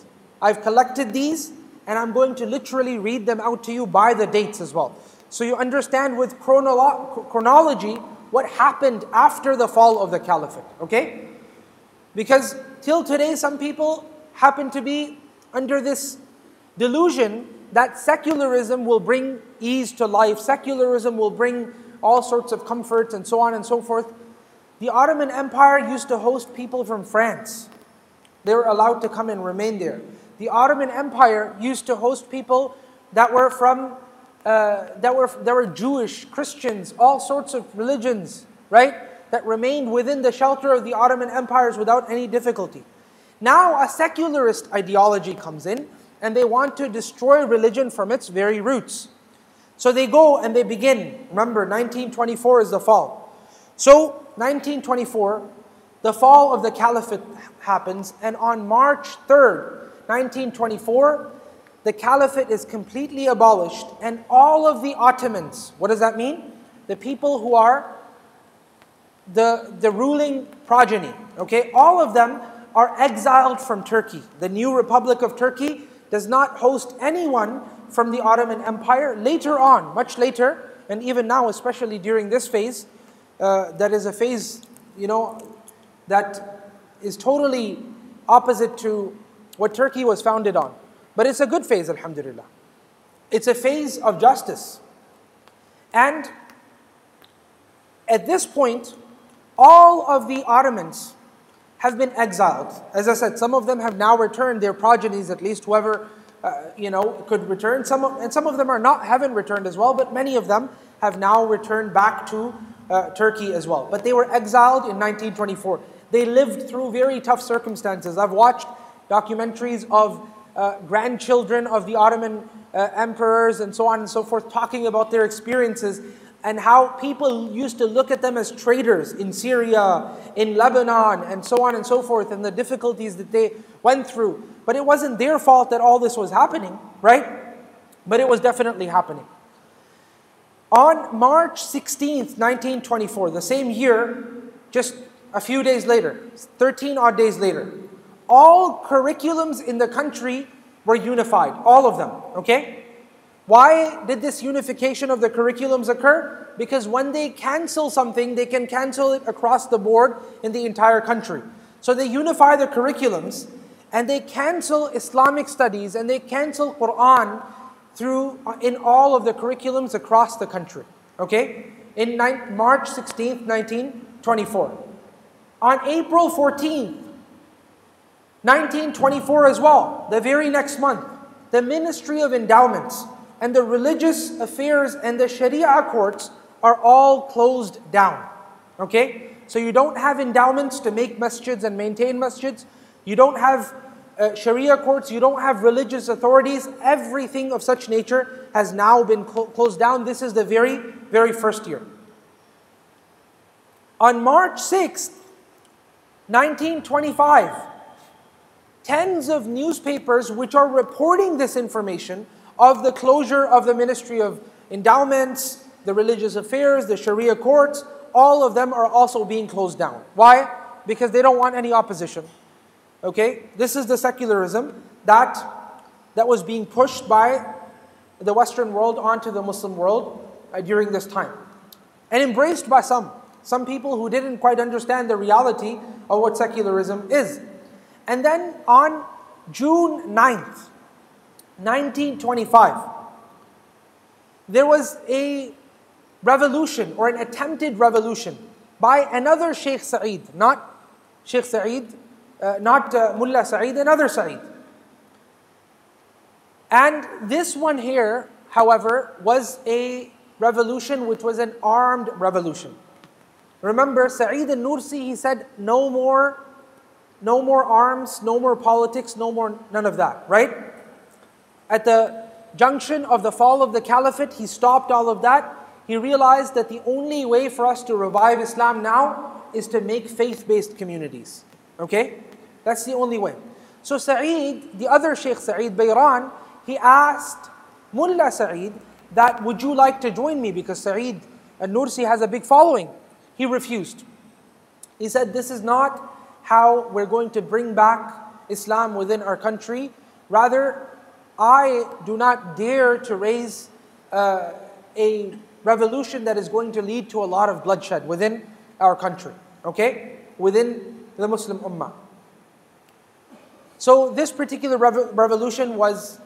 I've collected these and I'm going to literally read them out to you by the dates as well, so you understand with chronology what happened after the fall of the caliphate, okay? Because till today, some people happen to be under this delusion that secularism will bring ease to life, secularism will bring all sorts of comforts and so on and so forth. The Ottoman Empire used to host people from France. They were allowed to come and remain there. The Ottoman Empire used to host people that were from, that were Jewish, Christians, all sorts of religions, right? That remained within the shelter of the Ottoman Empires without any difficulty. Now a secularist ideology comes in, and they want to destroy religion from its very roots. So they go and they begin. Remember, 1924 is the fall. So 1924, the fall of the caliphate happens, and on March 3rd, 1924, the caliphate is completely abolished, and all of the Ottomans, what does that mean? The people who are the ruling progeny, okay? All of them are exiled from Turkey. The new Republic of Turkey does not host anyone from the Ottoman Empire. Later on, much later, and even now, especially during this phase, that is a phase, you know, that is totally opposite to what Turkey was founded on. But it's a good phase, alhamdulillah. It's a phase of justice. And at this point, all of the Ottomans have been exiled. As I said, some of them have now returned, their progenies, at least whoever you know, could return. Some of them haven't returned as well, but many of them have now returned back to Turkey as well. But they were exiled in 1924. They lived through very tough circumstances. I've watched documentaries of grandchildren of the Ottoman emperors and so on and so forth, talking about their experiences. and how people used to look at them as traitors in Syria, in Lebanon, and so on and so forth, and the difficulties that they went through. But it wasn't their fault that all this was happening, right? But it was definitely happening. On March 16th, 1924, the same year, just a few days later, 13 odd days later, all curriculums in the country were unified, all of them, okay? Why did this unification of the curriculums occur? Because when they cancel something, they can cancel it across the board in the entire country. So they unify the curriculums and they cancel Islamic studies and they cancel Quran in all of the curriculums across the country, okay? In March 16th, 1924. On April 14th, 1924 as well, the very next month, the Ministry of Endowments and the Religious Affairs and the Sharia courts are all closed down, okay? So you don't have endowments to make masjids and maintain masjids. You don't have Sharia courts, you don't have religious authorities. Everything of such nature has now been closed down. This is the very, very first year. On March 6th, 1925, tens of newspapers which are reporting this information of the closure of the Ministry of Endowments, the Religious Affairs, the Sharia courts, all of them are also being closed down. Why? Because they don't want any opposition. Okay, this is the secularism that was being pushed by the Western world onto the Muslim world during this time. And embraced by some people who didn't quite understand the reality of what secularism is. And then on June 9th, 1925, there was a revolution or an attempted revolution by another Sheikh Saeed, not Mullah Saeed, another Saeed. And this one here, however, was a revolution which was an armed revolution. Remember, Said Nursi, he said, no more arms, no more politics, no more, none of that, right? At the junction of the fall of the Caliphate, he stopped all of that. He realized that the only way for us to revive Islam now is to make faith-based communities. Okay? That's the only way. So Saeed, the other Sheikh Saeed Bayran, he asked Mullah Saeed that, would you like to join me? Because Said Nursi has a big following. He refused. He said, this is not how we're going to bring back Islam within our country. Rather, I do not dare to raise a revolution that is going to lead to a lot of bloodshed within our country. Okay? Within the Muslim Ummah. So this particular revolution was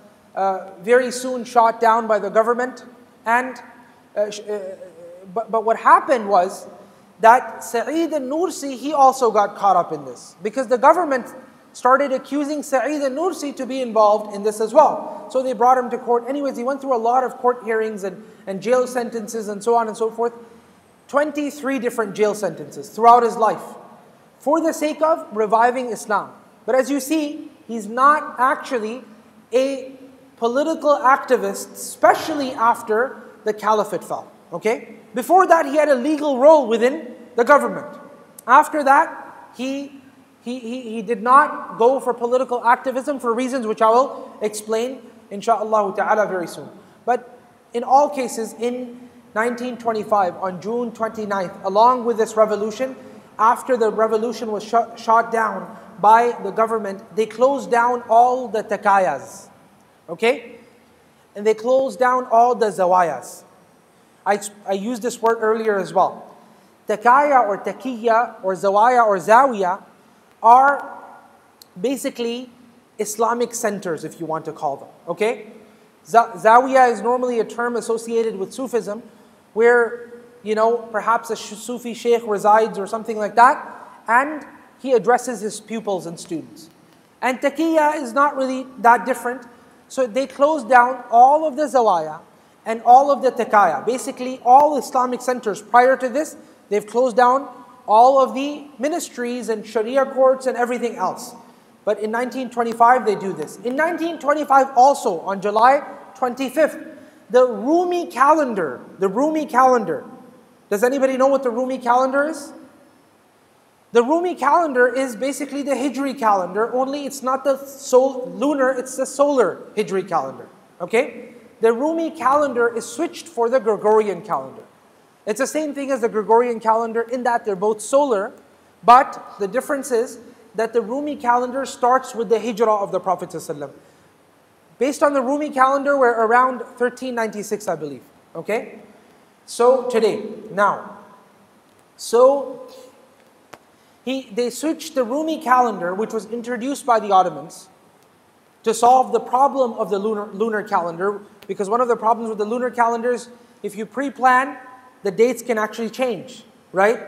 very soon shot down by the government, and but what happened was that Said al-Nursi, he also got caught up in this, because the government started accusing Said al-Nursi to be involved in this as well. So they brought him to court. Anyways, he went through a lot of court hearings and jail sentences and so on and so forth. 23 different jail sentences throughout his life, for the sake of reviving Islam. But as you see, he's not actually a political activist, especially after the Caliphate fell, okay? Before that, he had a legal role within the government. After that, he did not go for political activism for reasons which I will explain, inshaAllah ta'ala, very soon. But in all cases, in 1925, on June 29th, along with this revolution, after the revolution was shot down by the government, they closed down all the takayas, okay? And they closed down all the zawayas. I used this word earlier as well. Takaya or takiya or zawaya or zawiya are basically Islamic centers, if you want to call them, okay? Zawiya is normally a term associated with Sufism, where, you know, perhaps a Sufi sheikh resides or something like that, and he addresses his pupils and students. And taqiyya is not really that different. So they closed down all of the zawaya and all of the taqayya. Basically, all Islamic centers prior to this, they've closed down all of the ministries and Sharia courts and everything else. But in 1925, they do this. In 1925 also, on July 25th, the Rumi calendar. The Rumi calendar. Does anybody know what the Rumi calendar is? The Rumi calendar is basically the Hijri calendar, only it's not the lunar, it's the solar Hijri calendar. Okay? The Rumi calendar is switched for the Gregorian calendar. It's the same thing as the Gregorian calendar in that they're both solar, but the difference is that the Rumi calendar starts with the Hijrah of the Prophet ﷺ. Based on the Rumi calendar, we're around 1396, I believe. Okay? So today, now. So they switched the Rumi calendar, which was introduced by the Ottomans, to solve the problem of the lunar calendar, because one of the problems with the lunar calendars, if you pre-plan, the dates can actually change, right?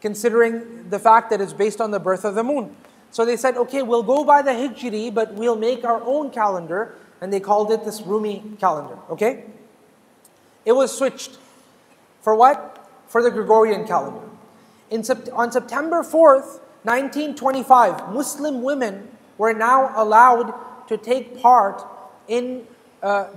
Considering the fact that it's based on the birth of the moon. So they said, okay, we'll go by the Hijri, but we'll make our own calendar, and they called it this Rumi calendar, okay? It was switched. For what? For the Gregorian calendar. On September 4th, 1925, Muslim women were now allowed to take part in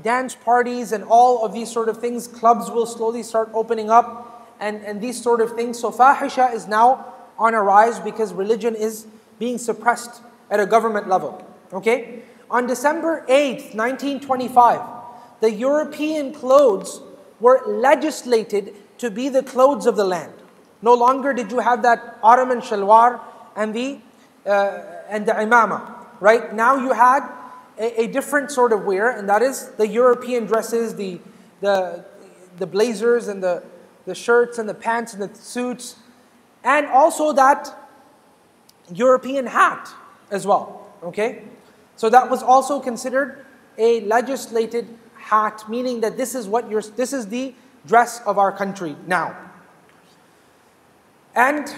dance parties and all of these sort of things. Clubs will slowly start opening up and these sort of things. So fahisha is now on a rise because religion is being suppressed at a government level. Okay? On December 8th, 1925, the European clothes were legislated to be the clothes of the land. No longer did you have that Ottoman shalwar and the imama, right? Now you had a different sort of wear, and that is the European dresses, the blazers and the shirts and the pants and the suits, and also that European hat as well, okay? So that was also considered a legislated hat, meaning that this is what this is the dress of our country now. And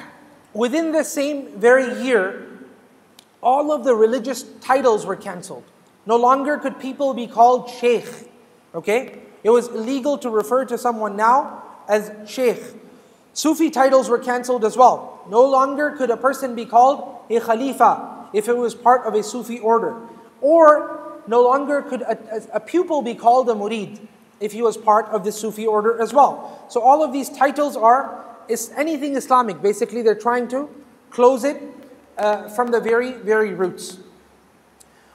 within the same very year, all of the religious titles were cancelled. No longer could people be called Sheikh. Okay? It was illegal to refer to someone now as Sheikh. Sufi titles were cancelled as well. No longer could a person be called a Khalifa if it was part of a Sufi order. Or no longer could a pupil be called a Murid if he was part of the Sufi order as well. So all of these titles are is anything Islamic. Basically, they're trying to close it from the very, very roots.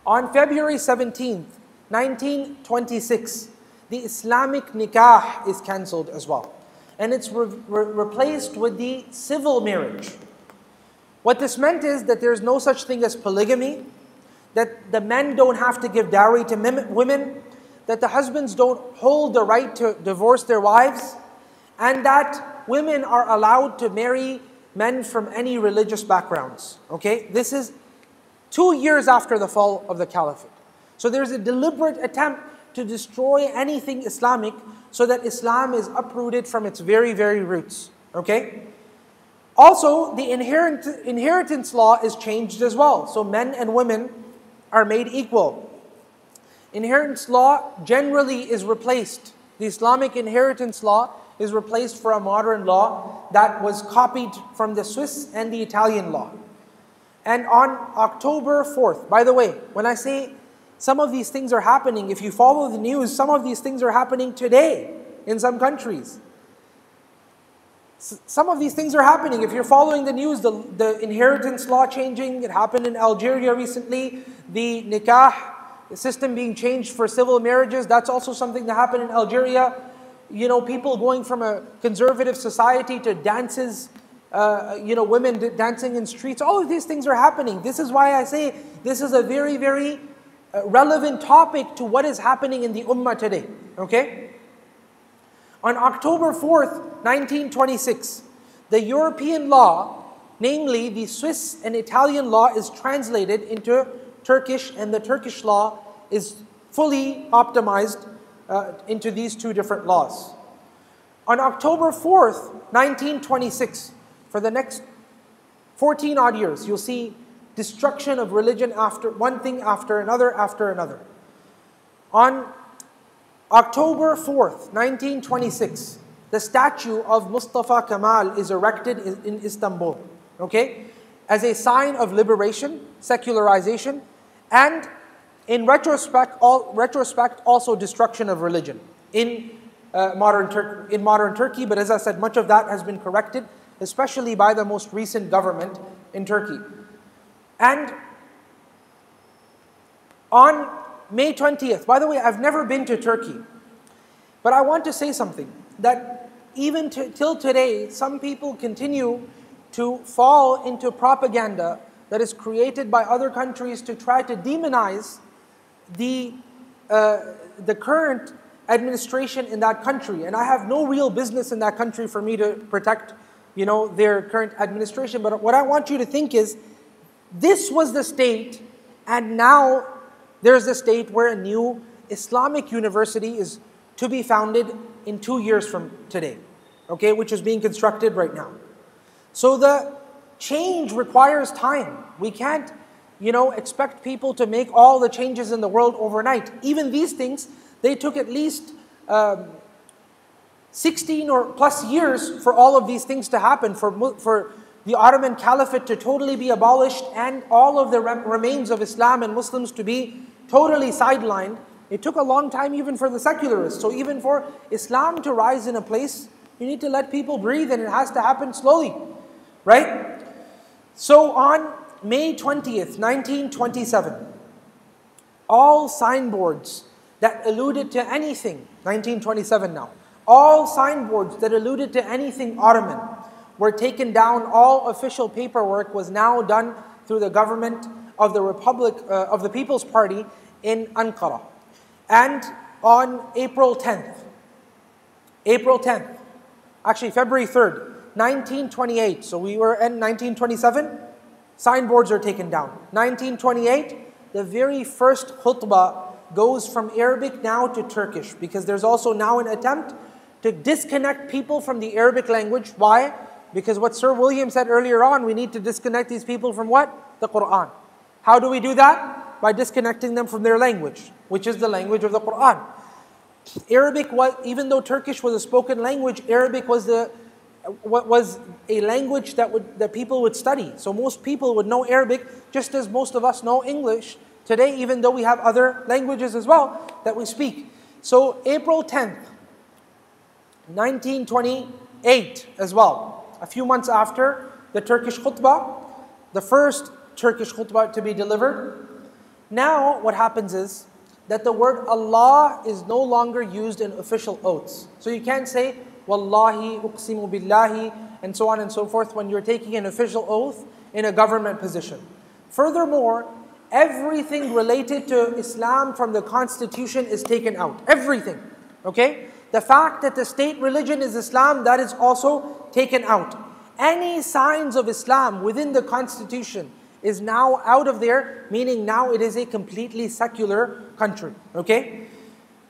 On February 17th, 1926, the Islamic nikah is cancelled as well. And it's replaced with the civil marriage. What this meant is that there's no such thing as polygamy, that the men don't have to give dowry to women, that the husbands don't hold the right to divorce their wives, and that women are allowed to marry men from any religious backgrounds. Okay? This is 2 years after the fall of the Caliphate. So there's a deliberate attempt to destroy anything Islamic so that Islam is uprooted from its very, very roots. Okay? Also, the inheritance law is changed as well. So men and women are made equal. Inheritance law generally is replaced. The Islamic inheritance law is replaced for a modern law that was copied from the Swiss and the Italian law. And on October 4th, by the way, when I say some of these things are happening, if you follow the news, some of these things are happening today in some countries. Some of these things are happening. If you're following the news, the inheritance law changing, it happened in Algeria recently, the nikah system being changed for civil marriages, that's also something that happened in Algeria. You know, people going from a conservative society to dances, you know, women dancing in streets. All of these things are happening. This is why I say this is a very, very relevant topic to what is happening in the Ummah today. Okay? On October 4th, 1926, the European law, namely the Swiss and Italian law, is translated into Turkish, and the Turkish law is fully optimized into these two different laws. On October 4th, 1926, for the next 14 odd years, you'll see destruction of religion after one thing after another. On October 4th, 1926, the statue of Mustafa Kemal is erected in Istanbul, okay, as a sign of liberation, secularization, and in retrospect, also destruction of religion. in modern Turkey. But as I said, much of that has been corrected, especially by the most recent government in Turkey. And on May 20th, by the way, I've never been to Turkey, but I want to say something, that even till today, some people continue to fall into propaganda that is created by other countries to try to demonize the current administration in that country. And I have no real business in that country for me to protect, you know, their current administration. But what I want you to think is, this was the state, and now there's a state where a new Islamic university is to be founded in 2 years from today, okay, which is being constructed right now. So the change requires time. We can't, you know, expect people to make all the changes in the world overnight. Even these things, they took at least 16 or plus years for all of these things to happen, for the Ottoman Caliphate to totally be abolished and all of the remains of Islam and Muslims to be totally sidelined. It took a long time even for the secularists. So even for Islam to rise in a place, you need to let people breathe, and it has to happen slowly, right? So on May 20th, 1927, all signboards that alluded to anything, 1927 now, all signboards that alluded to anything Ottoman were taken down. All official paperwork was now done through the government of the Republic of the People's Party in Ankara. And on April 10th, actually February 3rd, 1928, so we were in 1927, signboards are taken down. 1928, the very first khutbah goes from Arabic now to Turkish, because there's also now an attempt to disconnect people from the Arabic language. Why? Because what Sir William said earlier on, we need to disconnect these people from what? The Quran. How do we do that? By disconnecting them from their language, which is the language of the Quran. Arabic was, even though Turkish was a spoken language, Arabic was a language that people would study. So most people would know Arabic, just as most of us know English today, even though we have other languages as well that we speak. So April 10th, 1928 as well, a few months after the Turkish khutbah, the first Turkish khutbah to be delivered. Now what happens is that the word Allah is no longer used in official oaths. So you can't say Wallahi, Uqsimu Billahi, and so on and so forth when you're taking an official oath in a government position. Furthermore, everything related to Islam from the constitution is taken out. Everything, okay? The fact that the state religion is Islam, that is also taken out. Any signs of Islam within the constitution is now out of there, meaning now it is a completely secular country, okay?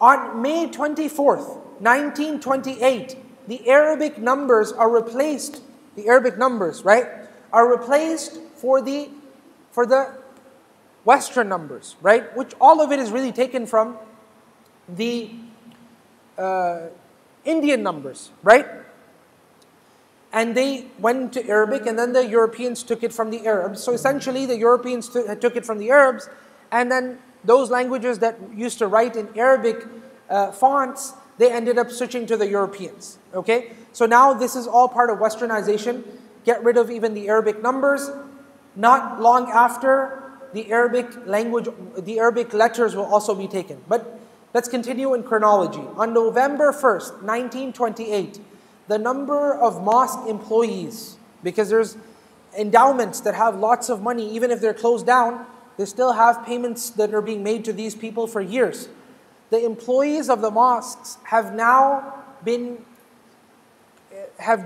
On May 24th, 1928, the Arabic numbers are replaced, the Arabic numbers, right, are replaced for the Western numbers, right, which all of it is really taken from the Indian numbers, right? And they went to Arabic, and then the Europeans took it from the Arabs. So essentially the Europeans took it from the Arabs, and then those languages that used to write in Arabic fonts, they ended up switching to the Europeans, okay? So now this is all part of Westernization. Get rid of even the Arabic numbers. Not long after, the Arabic language, the Arabic letters will also be taken. But let's continue in chronology. On November 1st, 1928, the number of mosque employees, because there's endowments that have lots of money, even if they're closed down, they still have payments that are being made to these people for years. The employees of the mosques have now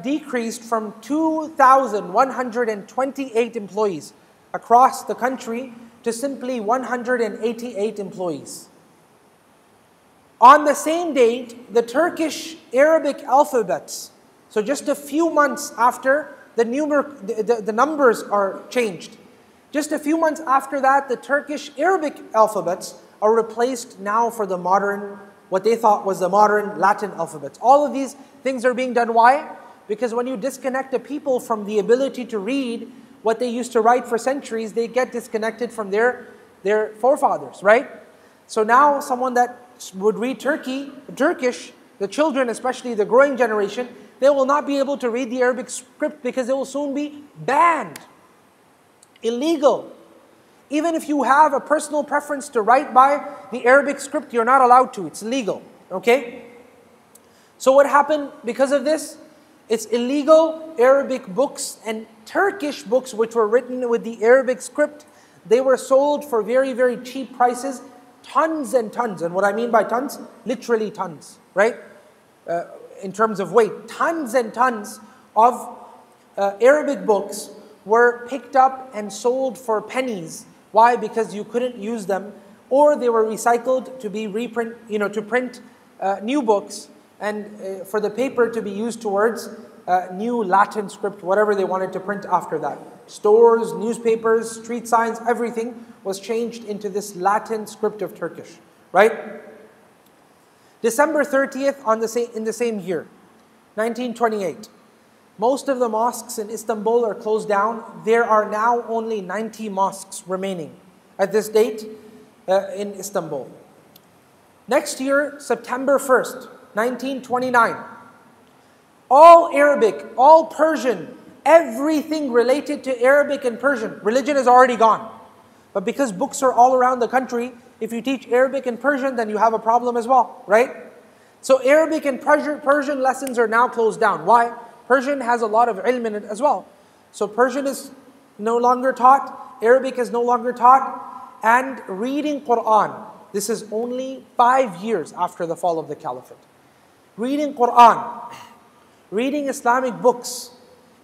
decreased from 2,128 employees across the country to simply 188 employees. On the same date, the Turkish Arabic alphabets, so just a few months after the numbers are changed, just a few months after that, the Turkish Arabic alphabets are replaced now for the modern, what they thought was the modern Latin alphabets. All of these things are being done. Why? Because when you disconnect the people from the ability to read what they used to write for centuries, they get disconnected from their forefathers, right? So now someone that would read Turkish, the children, especially the growing generation, they will not be able to read the Arabic script because it will soon be banned, illegal. Even if you have a personal preference to write by the Arabic script, you're not allowed to. It's illegal. Okay? So what happened because of this? It's illegal Arabic books and Turkish books which were written with the Arabic script. They were sold for very, very cheap prices, tons and tons. And what I mean by tons, literally tons, right? In terms of weight, tons and tons of Arabic books were picked up and sold for pennies. Why? Because you couldn't use them, or they were recycled to be reprint, to print new books, and for the paper to be used towards new Latin script, whatever they wanted to print after that. Stores, newspapers, street signs, everything was changed into this Latin script of Turkish, right? December 30th in the same year, 1928. Most of the mosques in Istanbul are closed down. There are now only 90 mosques remaining at this date in Istanbul. Next year, September 1st, 1929. All Arabic, all Persian, everything related to Arabic and Persian, religion is already gone. But because books are all around the country, if you teach Arabic and Persian, then you have a problem as well, right? So Arabic and Persian lessons are now closed down. Why? Persian has a lot of ilm in it as well. So Persian is no longer taught, Arabic is no longer taught, and reading Quran. This is only 5 years after the fall of the Caliphate. Reading Quran, reading Islamic books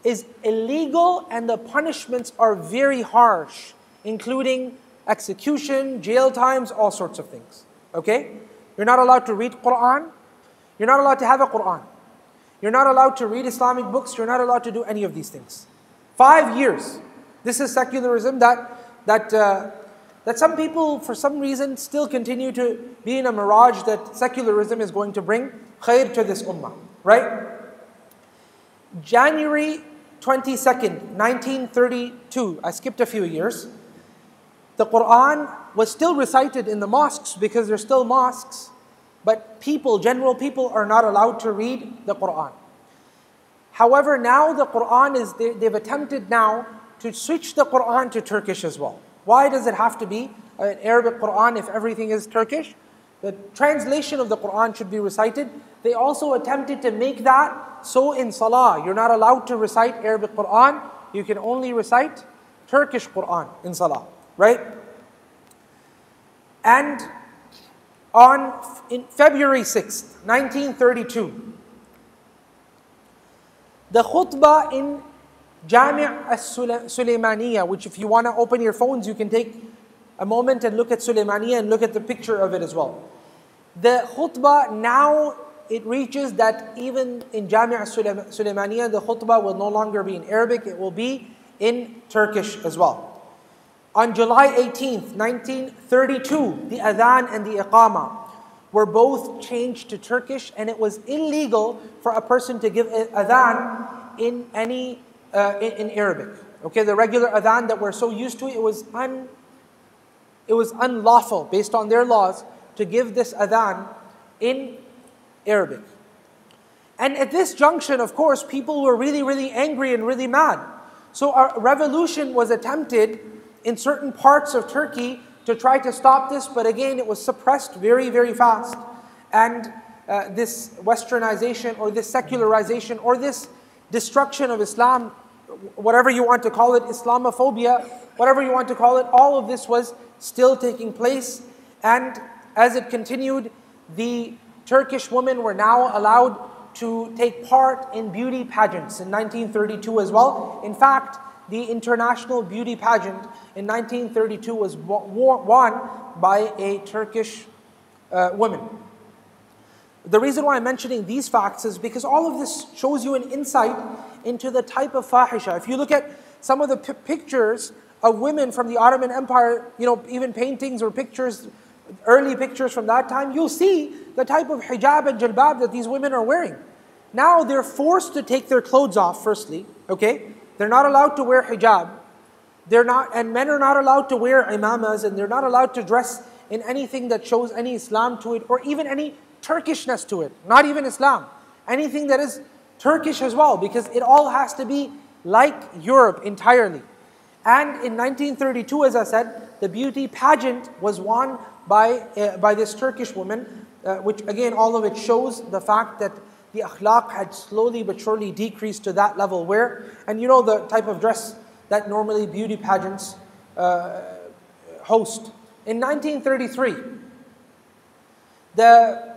is illegal, and the punishments are very harsh, including execution, jail times, all sorts of things. Okay? You're not allowed to read Quran, you're not allowed to have a Quran. You're not allowed to read Islamic books. You're not allowed to do any of these things. 5 years. This is secularism that some people, for some reason, still continue to be in a mirage that secularism is going to bring khair to this ummah, right? January 22nd, 1932. I skipped a few years. The Quran was still recited in the mosques because there's still mosques. But people, general people, are not allowed to read the Quran. However, now the Quran is, they've attempted now to switch the Quran to Turkish as well. Why does it have to be an Arabic Quran if everything is Turkish? The translation of the Quran should be recited. They also attempted to make that so in Salah. You're not allowed to recite Arabic Quran. You can only recite Turkish Quran in Salah, right? And in February 6th, 1932, the khutbah in Jami' al-Süleymaniye, which if you want to open your phones, you can take a moment and look at Süleymaniye and look at the picture of it as well. The khutbah now, it reaches that even in Jami' al-Süleymaniye, the khutbah will no longer be in Arabic, it will be in Turkish as well. On July 18th, 1932, the adhan and the iqama were both changed to Turkish, and it was illegal for a person to give adhan in Arabic. Okay, the regular adhan that we're so used to, it was unlawful based on their laws to give this adhan in Arabic. And at this junction, of course, people were really, really angry and really mad. So a revolution was attempted in certain parts of Turkey to try to stop this, but again it was suppressed very, very fast. And this westernization or this secularization or this destruction of Islam, whatever you want to call it, Islamophobia, whatever you want to call it, all of this was still taking place. And as it continued, the Turkish women were now allowed to take part in beauty pageants in 1932 as well. In fact, the international beauty pageant in 1932 was won by a Turkish woman. The reason why I'm mentioning these facts is because all of this shows you an insight into the type of fahisha. If you look at some of the pictures of women from the Ottoman Empire, even paintings or pictures, early pictures from that time, you'll see the type of hijab and jilbab that these women are wearing. Now they're forced to take their clothes off, firstly, okay? They're not allowed to wear hijab. And men are not allowed to wear imamas, and they're not allowed to dress in anything that shows any Islam to it, or even any Turkishness to it, not even Islam. Anything that is Turkish as well, because it all has to be like Europe entirely. And in 1932, as I said, the beauty pageant was won by this Turkish woman, which again, all of it shows the fact that the akhlaq had slowly but surely decreased to that level where, and you know the type of dress that normally beauty pageants host. In 1933, the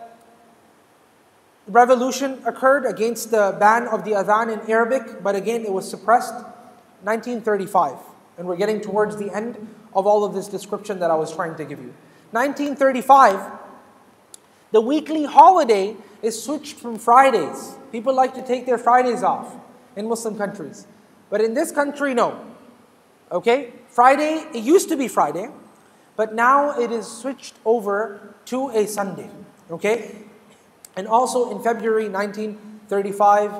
revolution occurred against the ban of the adhan in Arabic, but again it was suppressed. 1935, and we're getting towards the end of all of this description that I was trying to give you. 1935, the weekly holiday is switched from Fridays. People like to take their Fridays off in Muslim countries. But in this country, no. Okay? Friday, it used to be Friday, but now it is switched over to a Sunday. Okay? And also in February 1935,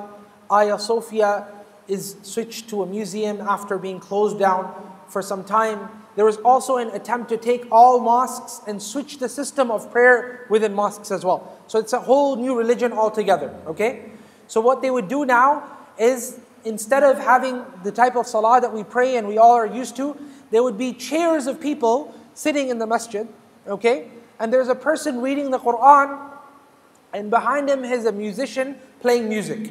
Ayasofya is switched to a museum after being closed down for some time. There was also an attempt to take all mosques and switch the system of prayer within mosques as well. So it's a whole new religion altogether, okay? So what they would do now is, instead of having the type of salah that we pray and we all are used to, there would be chairs of people sitting in the masjid, okay? And there's a person reading the Quran, and behind him is a musician playing music.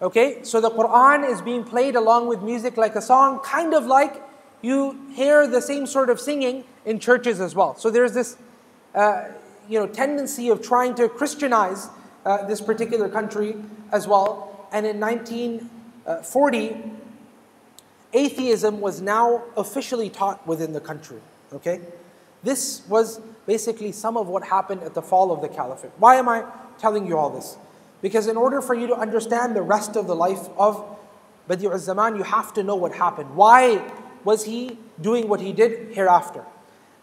Okay, so the Quran is being played along with music like a song, kind of like you hear the same sort of singing in churches as well. So there's this tendency of trying to Christianize this particular country as well. And in 1940, atheism was now officially taught within the country. Okay, this was basically some of what happened at the fall of the Caliphate. Why am I telling you all this? Because in order for you to understand the rest of the life of Bediüzzaman, you have to know what happened. Why was he doing what he did hereafter?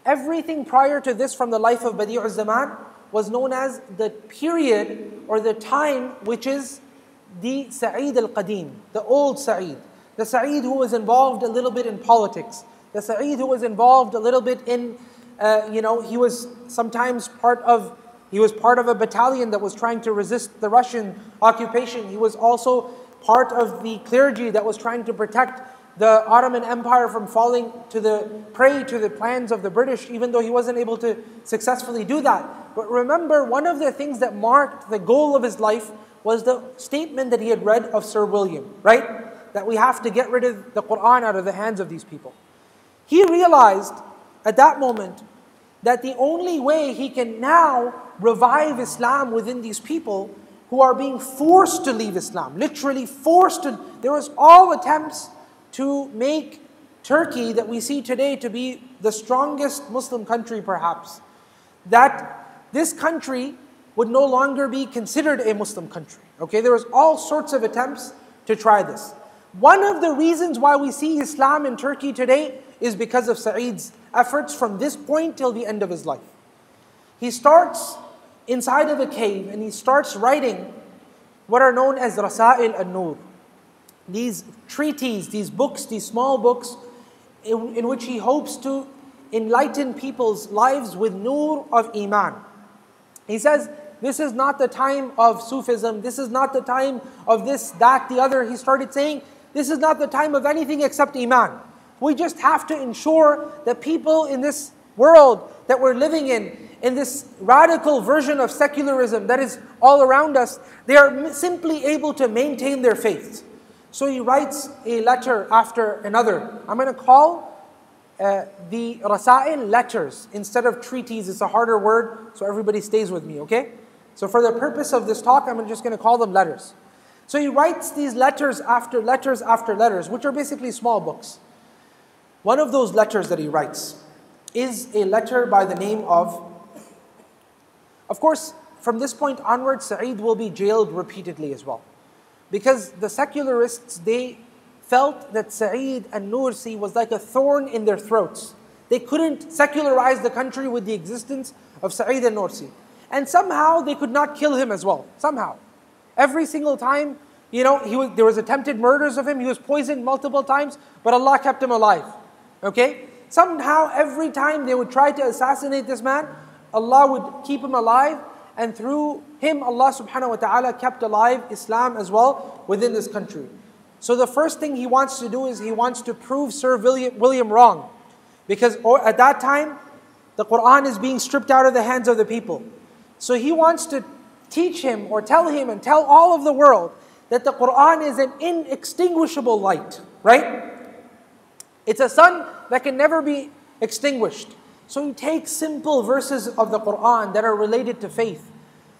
Everything prior to this from the life of Bediüzzaman was known as the period or the time which is the Sa'id al-Qadim, the old Sa'id. The Sa'id who was involved a little bit in politics. The Sa'id who was involved a little bit in, he was sometimes part of a battalion that was trying to resist the Russian occupation. He was also part of the clergy that was trying to protect the Ottoman Empire from falling prey to the plans of the British, even though he wasn't able to successfully do that. But remember, one of the things that marked the goal of his life was the statement that he had read of Sir William, right? That we have to get rid of the Quran out of the hands of these people. He realized at that moment that the only way he can now revive Islam within these people who are being forced to leave Islam, literally forced to. There was all attempts to make Turkey that we see today to be the strongest Muslim country perhaps, that this country would no longer be considered a Muslim country. Okay, there was all sorts of attempts to try this. One of the reasons why we see Islam in Turkey today is because of Said's efforts from this point till the end of his life. He starts inside of a cave and he starts writing what are known as Rasail al-Nur. These treatises, these books, these small books in which he hopes to enlighten people's lives with nur of iman. He says, this is not the time of Sufism. This is not the time of this, that, the other. He started saying, this is not the time of anything except iman. We just have to ensure that people in this world that we're living in this radical version of secularism that is all around us, they are simply able to maintain their faith. So he writes a letter after another. I'm going to call the Rasail letters instead of treaties. It's a harder word, so everybody stays with me, okay? So for the purpose of this talk, I'm just going to call them letters. So he writes these letters after letters after letters, which are basically small books. One of those letters that he writes is a letter by the name of course, from this point onwards, Said will be jailed repeatedly as well. Because the secularists, they felt that Said and Nursi was like a thorn in their throats. They couldn't secularize the country with the existence of Said and Nursi. And somehow they could not kill him as well, somehow. Every single time, there was attempted murders of him, he was poisoned multiple times, but Allah kept him alive. Okay, Somehow every time they would try to assassinate this man, Allah would keep him alive, and through him Allah subhanahu wa ta'ala kept alive Islam as well within this country. So the first thing he wants to do is he wants to prove Sir William wrong. Because at that time, the Quran is being stripped out of the hands of the people. So he wants to teach him or tell him and tell all of the world that the Quran is an inextinguishable light, right? It's a sun that can never be extinguished. So he takes simple verses of the Quran that are related to faith,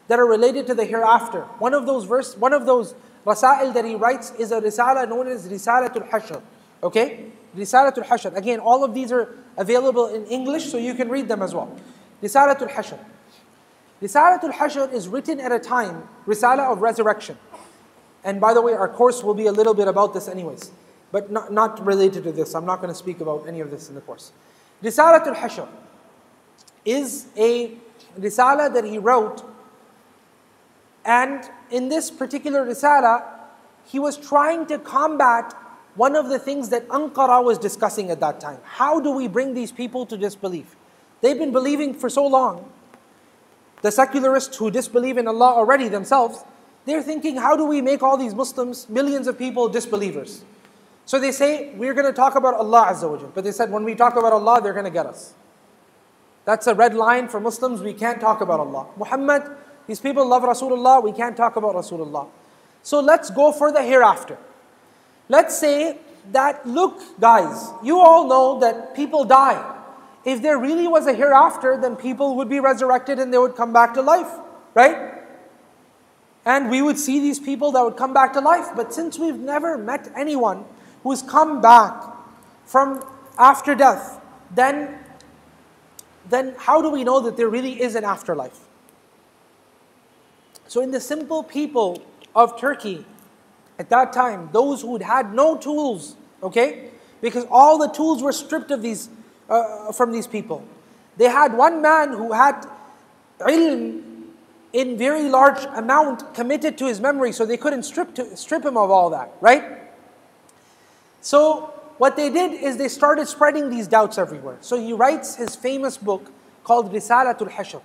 that are related to the hereafter. One of those Rasail that he writes is a Risala known as Risalatul Hashr. Okay? Risalatul Hashr. Again, all of these are available in English, so you can read them as well. Risalatul Hashr. Risalatul Hashr is written at a time, Risala of resurrection. And by the way, our course will be a little bit about this anyways. But not related to this. I'm not going to speak about any of this in the course. Risalatul Hashr is a Risala that he wrote. And in this particular Risala, he was trying to combat one of the things that Ankara was discussing at that time. How do we bring these people to disbelief? They've been believing for so long. The secularists who disbelieve in Allah already themselves, they're thinking, how do we make all these Muslims, millions of people, disbelievers? So they say, we're going to talk about Allah Azza wa Jal. But they said, when we talk about Allah, they're going to get us. That's a red line for Muslims. We can't talk about Allah. Muhammad, these people love Rasulullah. We can't talk about Rasulullah. So let's go for the hereafter. Let's say that, look guys, you all know that people die. If there really was a hereafter, then people would be resurrected and they would come back to life, right? And we would see these people that would come back to life. But since we've never met anyone who has come back from after death, then how do we know that there really is an afterlife? So in the simple people of Turkey at that time, those who had no tools, okay, because all the tools were stripped of these from these people, they had one man who had ilm in very large amount committed to his memory, so they couldn't strip him of all that, right? So what they did is they started spreading these doubts everywhere. So he writes his famous book called Risalatul Hashr,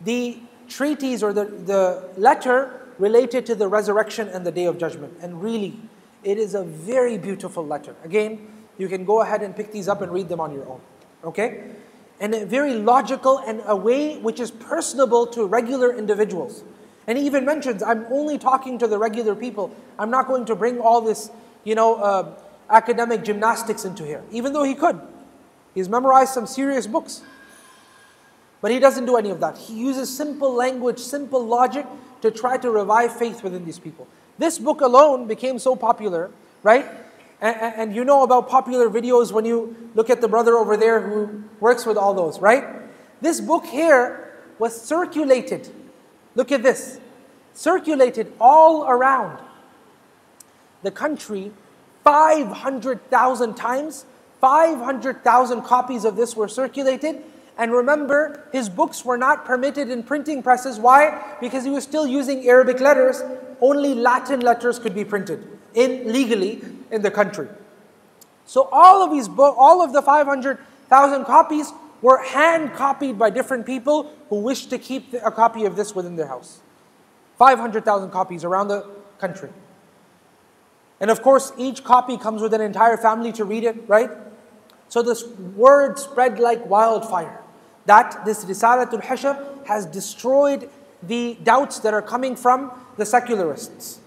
the treatise or the letter related to the resurrection and the day of judgment. And really, it is a very beautiful letter. Again, you can go ahead and pick these up and read them on your own. Okay? And a very logical and a way which is personable to regular individuals. And he even mentions, I'm only talking to the regular people. I'm not going to bring all this, you know, academic gymnastics into here, even though he could. He's memorized some serious books. But he doesn't do any of that. He uses simple language, simple logic to try to revive faith within these people. This book alone became so popular, right? And you know about popular videos when you look at the brother over there who works with all those, right? This book here was circulated. Look at this. Circulated all around the country 500,000 times, 500,000 copies of this were circulated. And remember, his books were not permitted in printing presses. Why? Because he was still using Arabic letters. Only Latin letters could be printed legally in the country. So all of the 500,000 copies were hand copied by different people who wished to keep a copy of this within their house. 500,000 copies around the country. And of course, each copy comes with an entire family to read it, right? So this word spread like wildfire, that this Risalatul Hashr has destroyed the doubts that are coming from the secularists.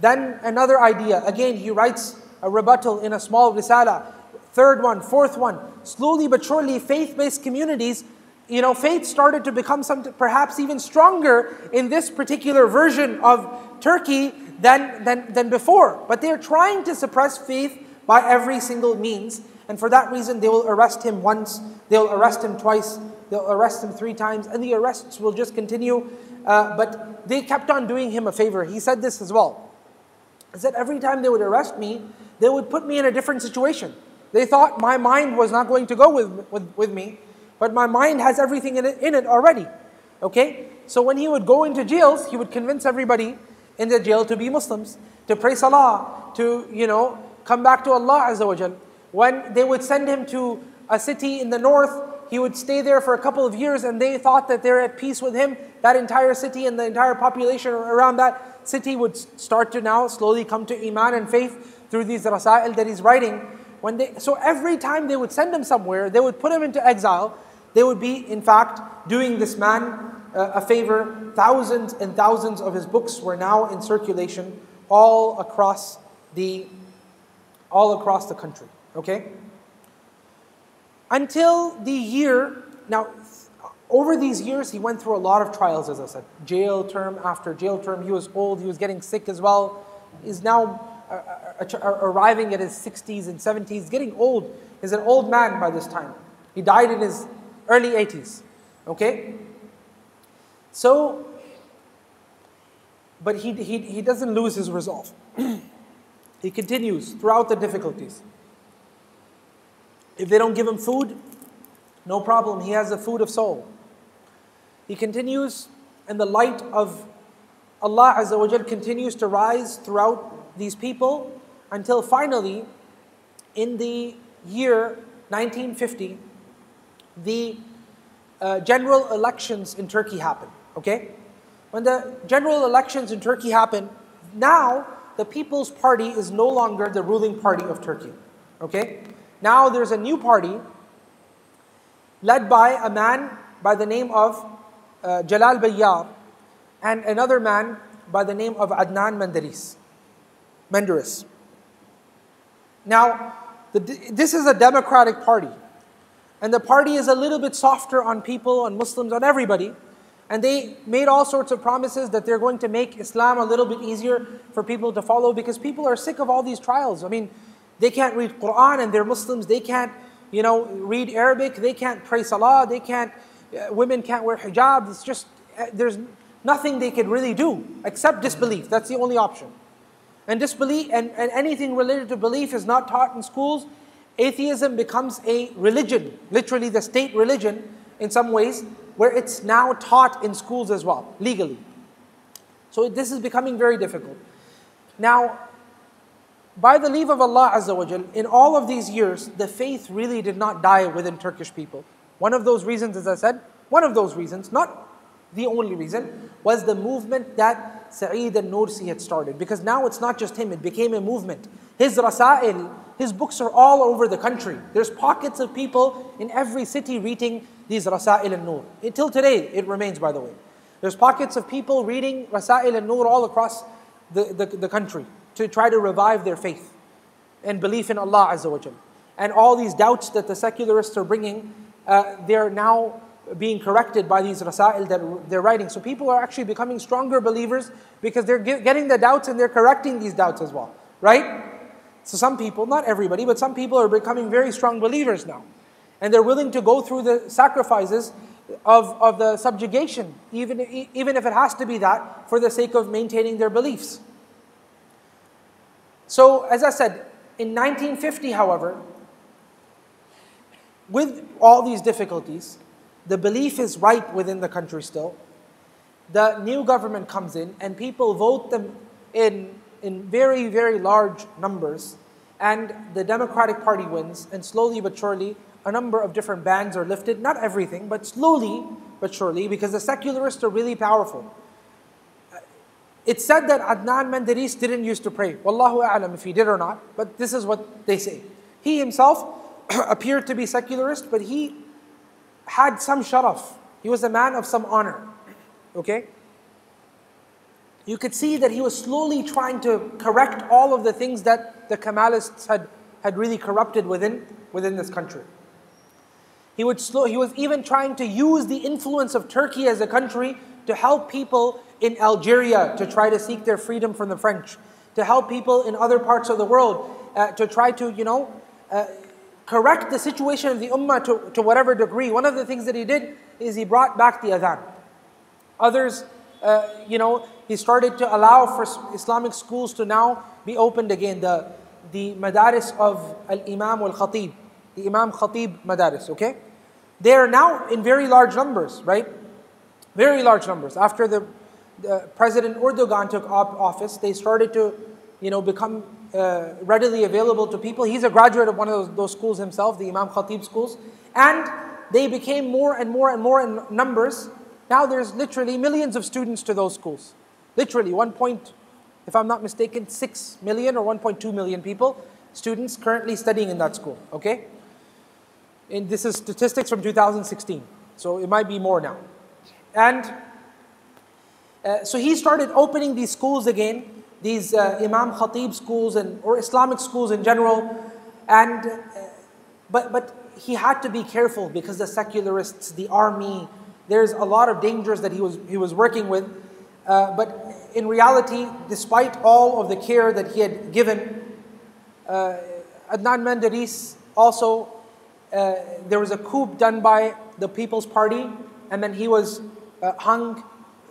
Then another idea, again he writes a rebuttal in a small Risala, third one, fourth one. Slowly but surely, faith-based communities, you know, faith started to become perhaps even stronger in this particular version of Turkey than before. But they are trying to suppress faith by every single means. And for that reason, they will arrest him once, they'll arrest him twice, they'll arrest him three times, and the arrests will just continue. But they kept on doing him a favor. He said this as well. He said, every time they would arrest me, they would put me in a different situation. They thought my mind was not going to go with me, but my mind has everything in it already. Okay? So when he would go into jails, he would convince everybody in the jail to be Muslims, to pray salah, to, you know, come back to Allah Azza wa Jal. When they would send him to a city in the north. He would stay there for a couple of years and they thought that they're at peace with him. That entire city and the entire population around that city would start to now slowly come to Iman and faith through these Rasail that he's writing. So every time they would send him somewhere, they would put him into exile. They would be, in fact, doing this man a favor. Thousands and thousands of his books were now in circulation all across the country. Okay? Until the year, now over these years he went through a lot of trials, as I said, jail term after jail term. He was old, he was getting sick as well. He's now arriving at his 60s and 70s, getting old. He's an old man by this time. He died in his early 80s. Okay? So, but he doesn't lose his resolve. He continues throughout the difficulties. If they don't give him food, no problem. He has the food of soul. He continues, and the light of Allah Azza wa Jal continues to rise throughout these people until finally, in the year 1950, the general elections in Turkey happen. Okay? When the general elections in Turkey happen, now the People's Party is no longer the ruling party of Turkey. Okay? Now there's a new party led by a man by the name of Celâl Bayar and another man by the name of Adnan Menderes. Now, this is a democratic party. And the party is a little bit softer on people, on Muslims, on everybody. And they made all sorts of promises that they're going to make Islam a little bit easier for people to follow because people are sick of all these trials. I mean, they can't read Quran and they're Muslims. They can't, you know, read Arabic. They can't pray Salah. They can't, women can't wear hijab. It's just, there's nothing they can really do except disbelief. That's the only option. And disbelief and anything related to belief is not taught in schools. Atheism becomes a religion, literally the state religion in some ways, where it's now taught in schools as well, legally. So this is becoming very difficult. Now, by the leave of Allah Azza wa Jal, in all of these years, the faith really did not die within Turkish people. One of those reasons, as I said, one of those reasons, not the only reason, was the movement that Said Nursi had started. Because now it's not just him, it became a movement. His Rasail, his books are all over the country. There's pockets of people in every city reading these Rasail al-Nur. Until today, it remains, by the way. There's pockets of people reading Rasail al-Nur all across the country to try to revive their faith and belief in Allah Azza wa Jal. And all these doubts that the secularists are bringing, they're now being corrected by these Rasail that they're writing. So people are actually becoming stronger believers because they're getting the doubts and they're correcting these doubts as well, right? So some people, not everybody, but some people are becoming very strong believers now. And they're willing to go through the sacrifices of the subjugation, even if it has to be that, for the sake of maintaining their beliefs. So, as I said, in 1950, however, with all these difficulties, the belief is ripe within the country still. The new government comes in and people vote them in very, very large numbers, and the Democratic Party wins, and slowly but surely, a number of different bans are lifted. Not everything, but slowly but surely, because the secularists are really powerful. It's said that Adnan Menderes didn't used to pray. Wallahu a'lam if he did or not, but this is what they say. He himself appeared to be secularist, but he had some sharaf. He was a man of some honor, okay? You could see that he was slowly trying to correct all of the things that the Kemalists had really corrupted within this country. He was even trying to use the influence of Turkey as a country to help people in Algeria to try to seek their freedom from the French, to help people in other parts of the world, to try to, you know, correct the situation of the Ummah to whatever degree. One of the things that he did is he brought back the Adhan. Others, you know, he started to allow for Islamic schools to now be opened again. The madaris of Al-Imam Al-Khatib, the Imam Khatib madaris, okay? They are now in very large numbers, right? Very large numbers. After the President Erdogan took office, they started to, you know, become readily available to people. He's a graduate of one of those schools himself, the Imam Khatib schools. And they became more and more and more in numbers. Now there's literally millions of students to those schools. Literally 1. If I'm not mistaken, 6 million or 1.2 million people, students currently studying in that school, okay? And this is statistics from 2016, so it might be more now. And so he started opening these schools again, these Imam Khatib schools or Islamic schools in general. And but he had to be careful because the secularists, the army, there's a lot of dangers that he was working with. But in reality, despite all of the care that he had given, Adnan Menderes also, there was a coup done by the People's Party, and then he was hung.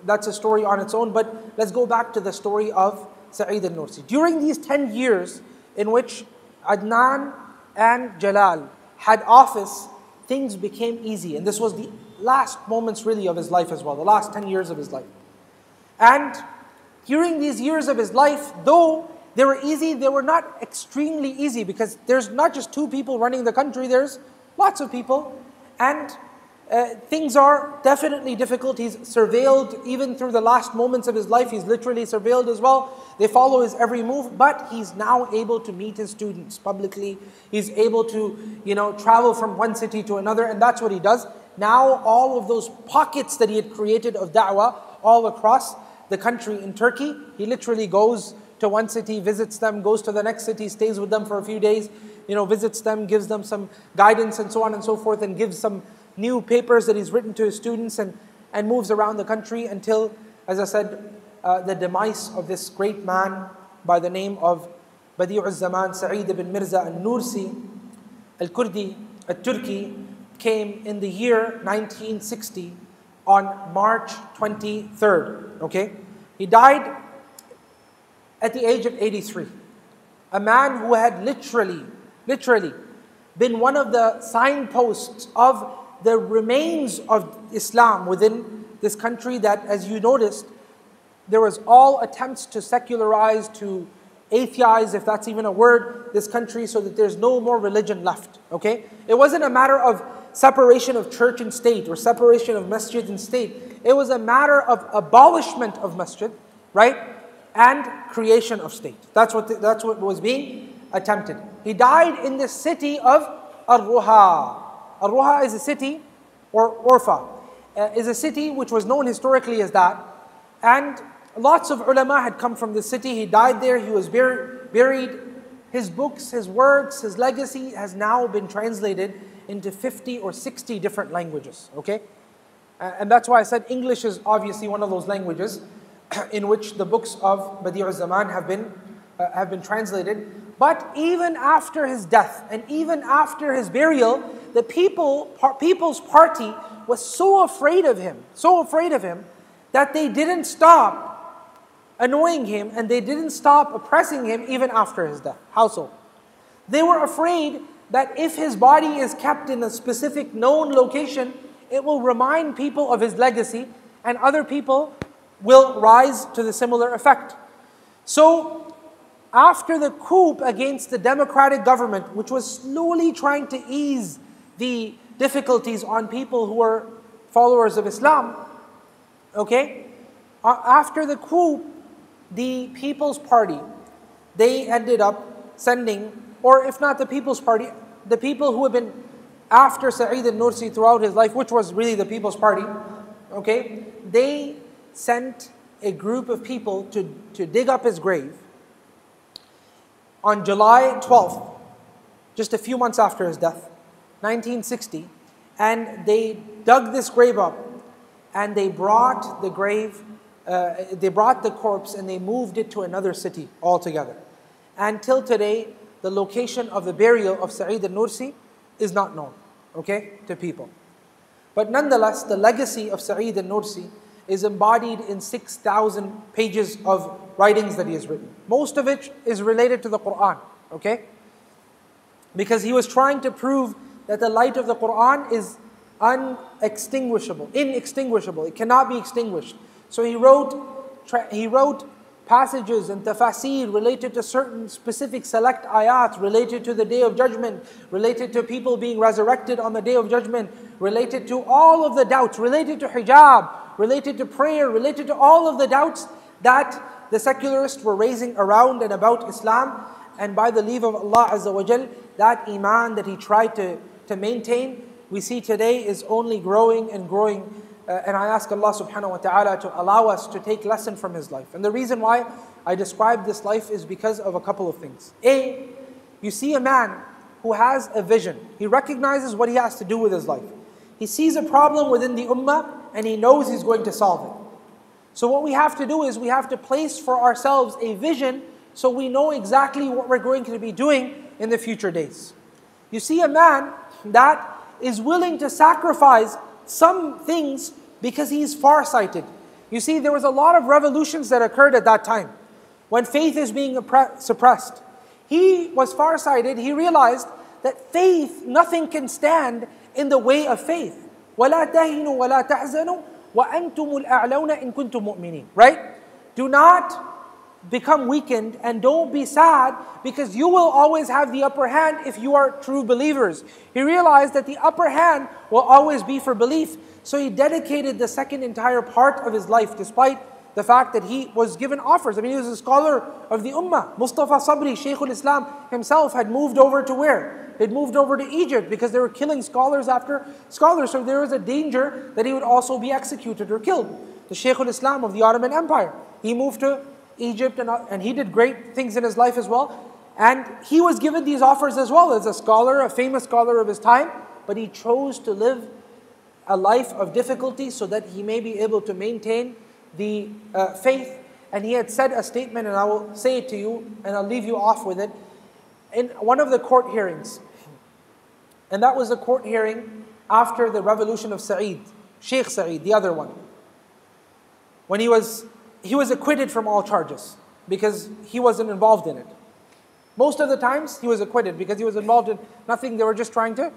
That's a story on its own, but let's go back to the story of Said al-Nursi. During these 10 years in which Adnan and Celâl had office, things became easy. And this was the last moments really of his life as well, the last 10 years of his life. And during these years of his life, though they were easy, they were not extremely easy, because there's not just 2 people running the country, there's lots of people. And things are definitely difficult. He's surveilled even through the last moments of his life. He's literally surveilled as well. They follow his every move, but he's now able to meet his students publicly. He's able to, travel from one city to another, and that's what he does. Now all of those pockets that he had created of da'wah all across the country in Turkey, he literally goes to one city, visits them, goes to the next city, stays with them for a few days, visits them, gives them some guidance and so on and so forth, and gives some new papers that he's written to his students, and moves around the country until, as I said, the demise of this great man by the name of Bediüzzaman Said ibn Mirza al-Nursi al-Kurdi al-Turki came in the year 1960 on March 23rd, okay? He died at the age of 83. A man who had literally been one of the signposts of the remains of Islam within this country, that, as you noticed, there was all attempts to secularize, to atheize, if that's even a word, this country, so that there's no more religion left, okay? It wasn't a matter of separation of church and state, or separation of masjid and state. It was a matter of abolishment of masjid, right? And creation of state. That's what was being attempted. He died in the city of Ar-Ruha. Ar-Ruha is a city, or Urfa, is a city which was known historically as that. And lots of ulama had come from the city. He died there. He was buried. His books, his works, his legacy has now been translated into 50 or 60 different languages, okay? And that's why I said English is obviously one of those languages in which the books of Bediüzzaman have been translated. But even after his death and even after his burial, the People's Party was so afraid of him, that they didn't stop annoying him and they didn't stop oppressing him even after his death. How so? They were afraid that if his body is kept in a specific known location, it will remind people of his legacy and other people will rise to the similar effect. So, after the coup against the democratic government, which was slowly trying to ease the difficulties on people who were followers of Islam, okay? After the coup, the People's Party, they ended up sending, or if not the People's Party, the people who have been after Said al-Nursi throughout his life, which was really the People's Party, okay, they sent a group of people to dig up his grave on July 12th, just a few months after his death, 1960, and they dug this grave up, and they brought the grave, they brought the corpse, and they moved it to another city altogether. Until today, the location of the burial of Said al-Nursi is not known, okay, to people. But nonetheless, the legacy of Said al-Nursi is embodied in 6,000 pages of writings that he has written. Most of it is related to the Qur'an, okay? Because he was trying to prove that the light of the Qur'an is inextinguishable. It cannot be extinguished. So he wrote passages and tafasir related to certain specific select ayat, related to the Day of Judgment, related to people being resurrected on the Day of Judgment, related to all of the doubts, related to hijab, related to prayer, related to all of the doubts that the secularists were raising around and about Islam. And by the leave of Allah Azza wa Jal, that iman that he tried to maintain, we see today is only growing and growing. And I ask Allah subhanahu wa ta'ala to allow us to take lesson from his life. And the reason why I describe this life is because of a couple of things. A, you see a man who has a vision. He recognizes what he has to do with his life. He sees a problem within the ummah and he knows he's going to solve it. So what we have to do is we have to place for ourselves a vision so we know exactly what we're going to be doing in the future days. You see a man that is willing to sacrifice some things because he is farsighted. You see, there was a lot of revolutions that occurred at that time when faith is being suppressed. He was farsighted. He realized that faith, nothing can stand in the way of faith. وَلَا تَهِنُوا وَلَا تَحْزَنُوا وَأَنْتُمُ الْأَعْلَوْنَ إِن كُنْتُم مُؤْمِنِينَ. Right? Do not become weakened and don't be sad, because you will always have the upper hand if you are true believers. He realized that the upper hand will always be for belief. So he dedicated the second entire part of his life, despite the fact that he was given offers. I mean, he was a scholar of the ummah. Mustafa Sabri, Shaykhul Islam himself, had moved over to where? He'd moved over to Egypt because they were killing scholars after scholars. So there was a danger that he would also be executed or killed. The Shaykhul Islam of the Ottoman Empire, he moved to Egypt, and he did great things in his life as well. And he was given these offers as well as a scholar, a famous scholar of his time. But he chose to live a life of difficulty so that he may be able to maintain the faith. And he had said a statement, and I will say it to you, and I'll leave you off with it, in one of the court hearings. And that was a court hearing after the revolution of Said, Sheikh Said, the other one, when he was acquitted from all charges because he wasn't involved in it. Most of the times he was acquitted because he was involved in nothing. They were just trying to,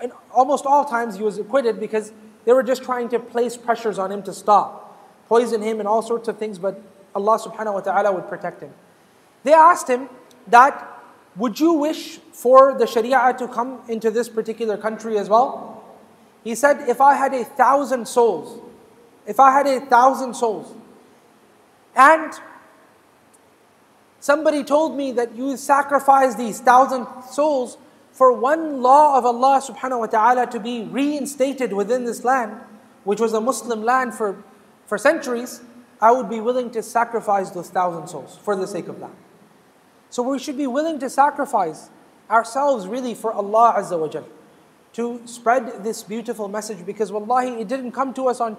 and almost all times he was acquitted because they were just trying to place pressures on him to stop, poison him and all sorts of things, but Allah subhanahu wa ta'ala would protect him. They asked him that, would you wish for the Sharia to come into this particular country as well? He said, if I had 1,000 souls, if I had 1,000 souls, and somebody told me that you sacrifice these 1,000 souls for one law of Allah subhanahu wa ta'ala to be reinstated within this land, which was a Muslim land for centuries, I would be willing to sacrifice those 1,000 souls for the sake of that. So we should be willing to sacrifice ourselves really for Allah Azza wa Jal, to spread this beautiful message, because wallahi, it didn't come to us on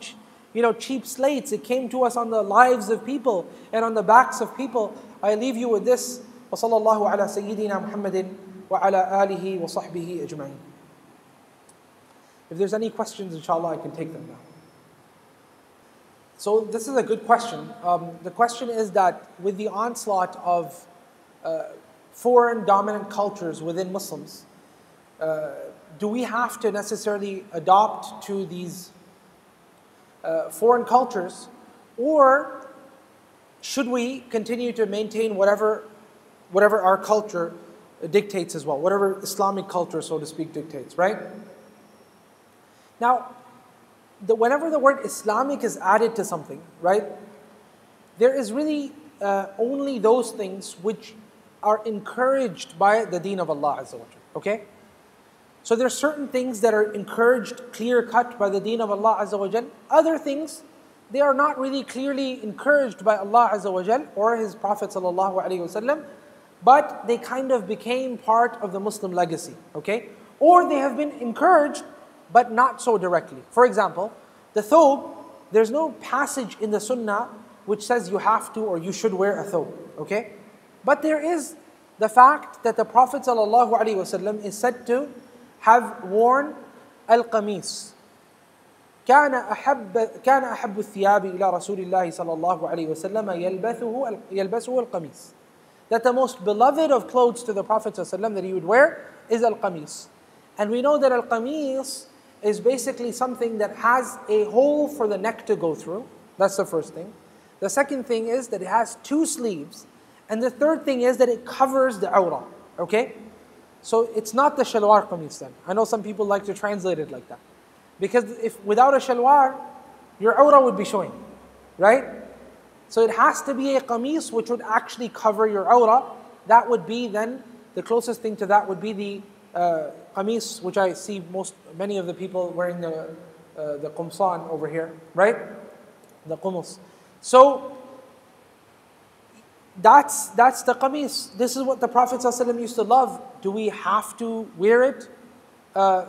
cheap slates. It came to us on the lives of people and on the backs of people. I leave you with this. Wa sallallahu ala sayyidina Muhammadin wa ala alihi wa sahbihi ajma'in. If there's any questions, inshallah, I can take them now. So this is a good question. The question is that with the onslaught of foreign dominant cultures within Muslims, do we have to necessarily adopt to these foreign cultures, or should we continue to maintain whatever our culture dictates as well, whatever Islamic culture, so to speak, dictates, right? Now, whenever the word Islamic is added to something, right, there is really only those things which are encouraged by the deen of Allah Azza wa Jalla, okay? So there are certain things that are encouraged, clear-cut by the deen of Allah Azza wa Jal. Other things, they are not really clearly encouraged by Allah Azza wa Jal or His Prophet Sallallahu Alaihi Wasallam, but they kind of became part of the Muslim legacy, okay? Or they have been encouraged, but not so directly. For example, the thobe, there's no passage in the Sunnah which says you have to or you should wear a thobe, okay? But there is the fact that the Prophet Sallallahu Alaihi Wasallam is said to have worn al-qamis. كان أحب الثياب إلى رسول الله صلى الله عليه وسلم يلبسه القميص. That the most beloved of clothes to the Prophet صلى الله عليه وسلم that he would wear is al-qamis. And we know that al-qamis is basically something that has a hole for the neck to go through. That's the first thing. The second thing is that it has two sleeves. And the third thing is that it covers the awrah. Okay? So it's not the shalwar qameez then. I know some people like to translate it like that. Because if without a shalwar, your awrah would be showing. Right? So it has to be a qameez which would actually cover your awrah. That would be then, the closest thing to that would be the qameez, which I see many of the people wearing the qumsan over here, right? The qumus. So that's the qameez. This is what the Prophet ﷺ used to love. Do we have to wear it?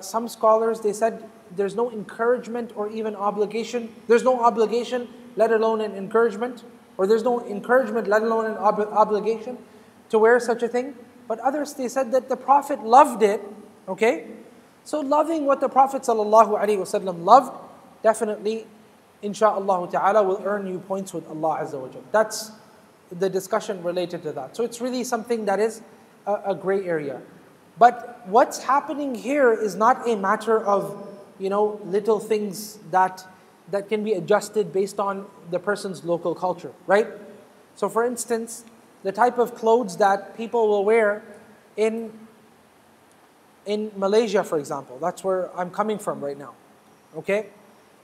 Some scholars, they said there's no encouragement or even obligation. There's no obligation, let alone an encouragement. Or there's no encouragement, let alone an obligation to wear such a thing. But others, they said that the Prophet loved it, okay? So loving what the Prophet ﷺ loved, definitely, insha'Allah ta'ala, will earn you points with Allah Azza wa Jal. That's the discussion related to that. So it's really something that is a gray area. But what's happening here is not a matter of, you know, little things that can be adjusted based on the person's local culture, right? So for instance, the type of clothes that people will wear in Malaysia, for example, that's where I'm coming from right now, okay,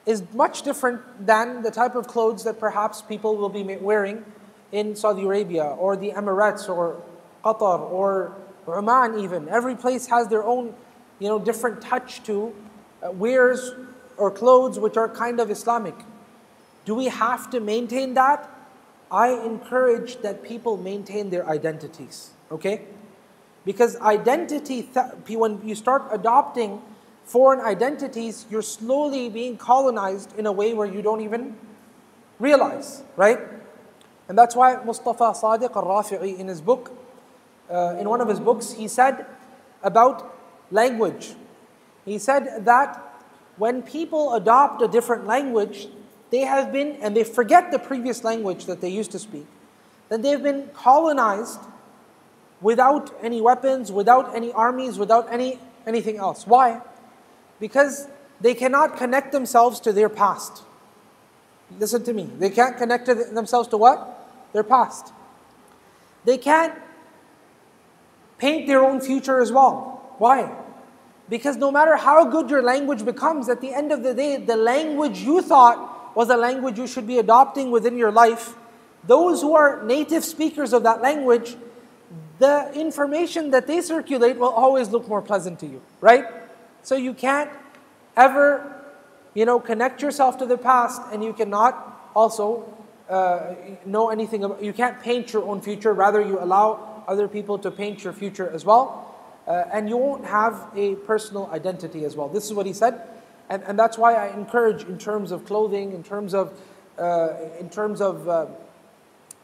is much different than the type of clothes that perhaps people will be wearing in Saudi Arabia or the Emirates or Qatar or Oman even. Every place has their own, you know, different touch to wears or clothes which are kind of Islamic. Do we have to maintain that? I encourage that people maintain their identities, okay? Because identity, when you start adopting foreign identities, you're slowly being colonized in a way where you don't even realize, right? And that's why Mustafa Sadiq al-Rafi'i in his book, in one of his books, he said about language. He said that when people adopt a different language, they have been, and they forget the previous language that they used to speak, then they've been colonized without any weapons, without any armies, without anything else. Why? Because they cannot connect themselves to their past. Listen to me. They can't connect themselves to what? Their past. They can't paint their own future as well. Why? Because no matter how good your language becomes, at the end of the day, the language you thought was a language you should be adopting within your life, those who are native speakers of that language, the information that they circulate will always look more pleasant to you, right? So you can't ever, you know, connect yourself to the past, and you cannot also know anything about, you can't paint your own future, rather you allow other people to paint your future as well, and you won't have a personal identity as well. This is what he said. And that's why I encourage, in terms of clothing, in terms of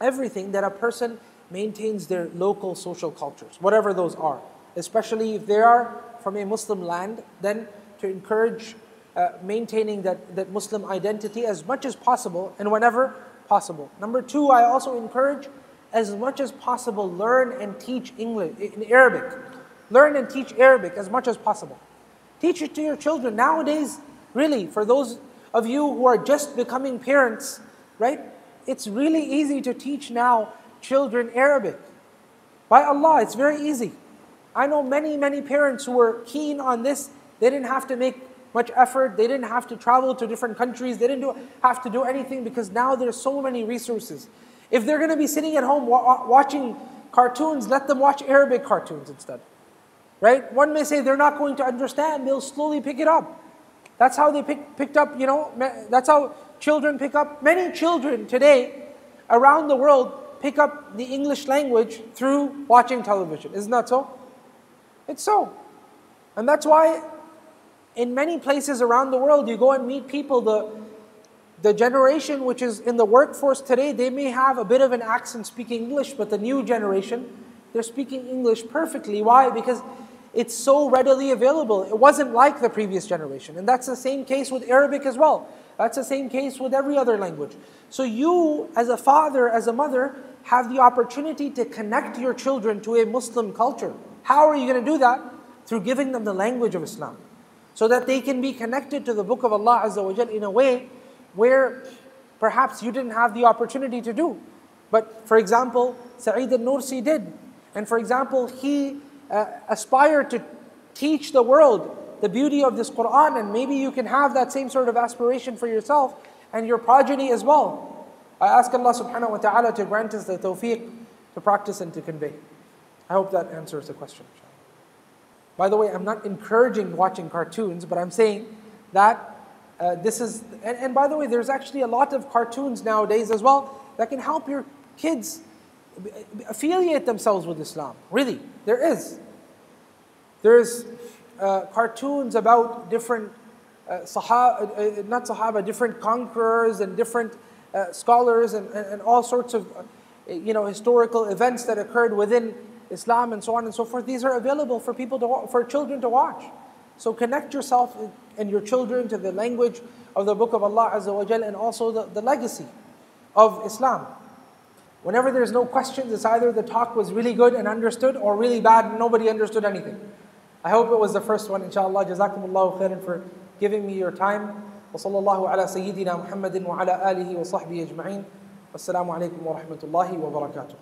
everything, that a person maintains their local social cultures, whatever those are. Especially if they are from a Muslim land, then to encourage maintaining that Muslim identity as much as possible and whenever possible. Number two, I also encourage, as much as possible, learn and teach English in Arabic. Learn and teach Arabic as much as possible. Teach it to your children. Nowadays, really, for those of you who are just becoming parents, right? It's really easy to teach now children Arabic. By Allah, it's very easy. I know many, many parents who were keen on this. They didn't have to make much effort. They didn't have to travel to different countries. They didn't have to do anything, because now there's so many resources. If they're going to be sitting at home watching cartoons, let them watch Arabic cartoons instead. Right? One may say they're not going to understand, they'll slowly pick it up. That's how they picked up, you know, that's how children pick up. Many children today around the world pick up the English language through watching television. Isn't that so? It's so. And that's why in many places around the world, you go and meet people, the generation which is in the workforce today, they may have a bit of an accent speaking English, but the new generation, they're speaking English perfectly. Why? Because it's so readily available. It wasn't like the previous generation. And that's the same case with Arabic as well. That's the same case with every other language. So you, as a father, as a mother, have the opportunity to connect your children to a Muslim culture. How are you going to do that? Through giving them the language of Islam. So that they can be connected to the book of Allah Azza wa Jal in a way where perhaps you didn't have the opportunity to do. But for example, Said Nursi did. And for example, he aspired to teach the world the beauty of this Quran, and maybe you can have that same sort of aspiration for yourself and your progeny as well. I ask Allah subhanahu wa ta'ala to grant us the tawfiq to practice and to convey. I hope that answers the question. By the way, I'm not encouraging watching cartoons, but I'm saying that this is, and by the way, there's actually a lot of cartoons nowadays as well that can help your kids affiliate themselves with Islam. Really, there is. There's cartoons about different different conquerors and different scholars and all sorts of historical events that occurred within Islam and so on and so forth. These are available for people to, for children to watch. So connect yourself and your children to the language of the Book of Allah Azza wa Jal, and also the legacy of Islam. Whenever there's no questions, it's either the talk was really good and understood, or really bad and nobody understood anything. I hope it was the first one, inshallah. Jazakumullahu khairan for giving me your time. Wa sallallahu ala sayyidina Muhammadin wa ala alihi wa sahbihi ajma'in. Wassalamu alaikum wa rahmatullahi wa barakatuh.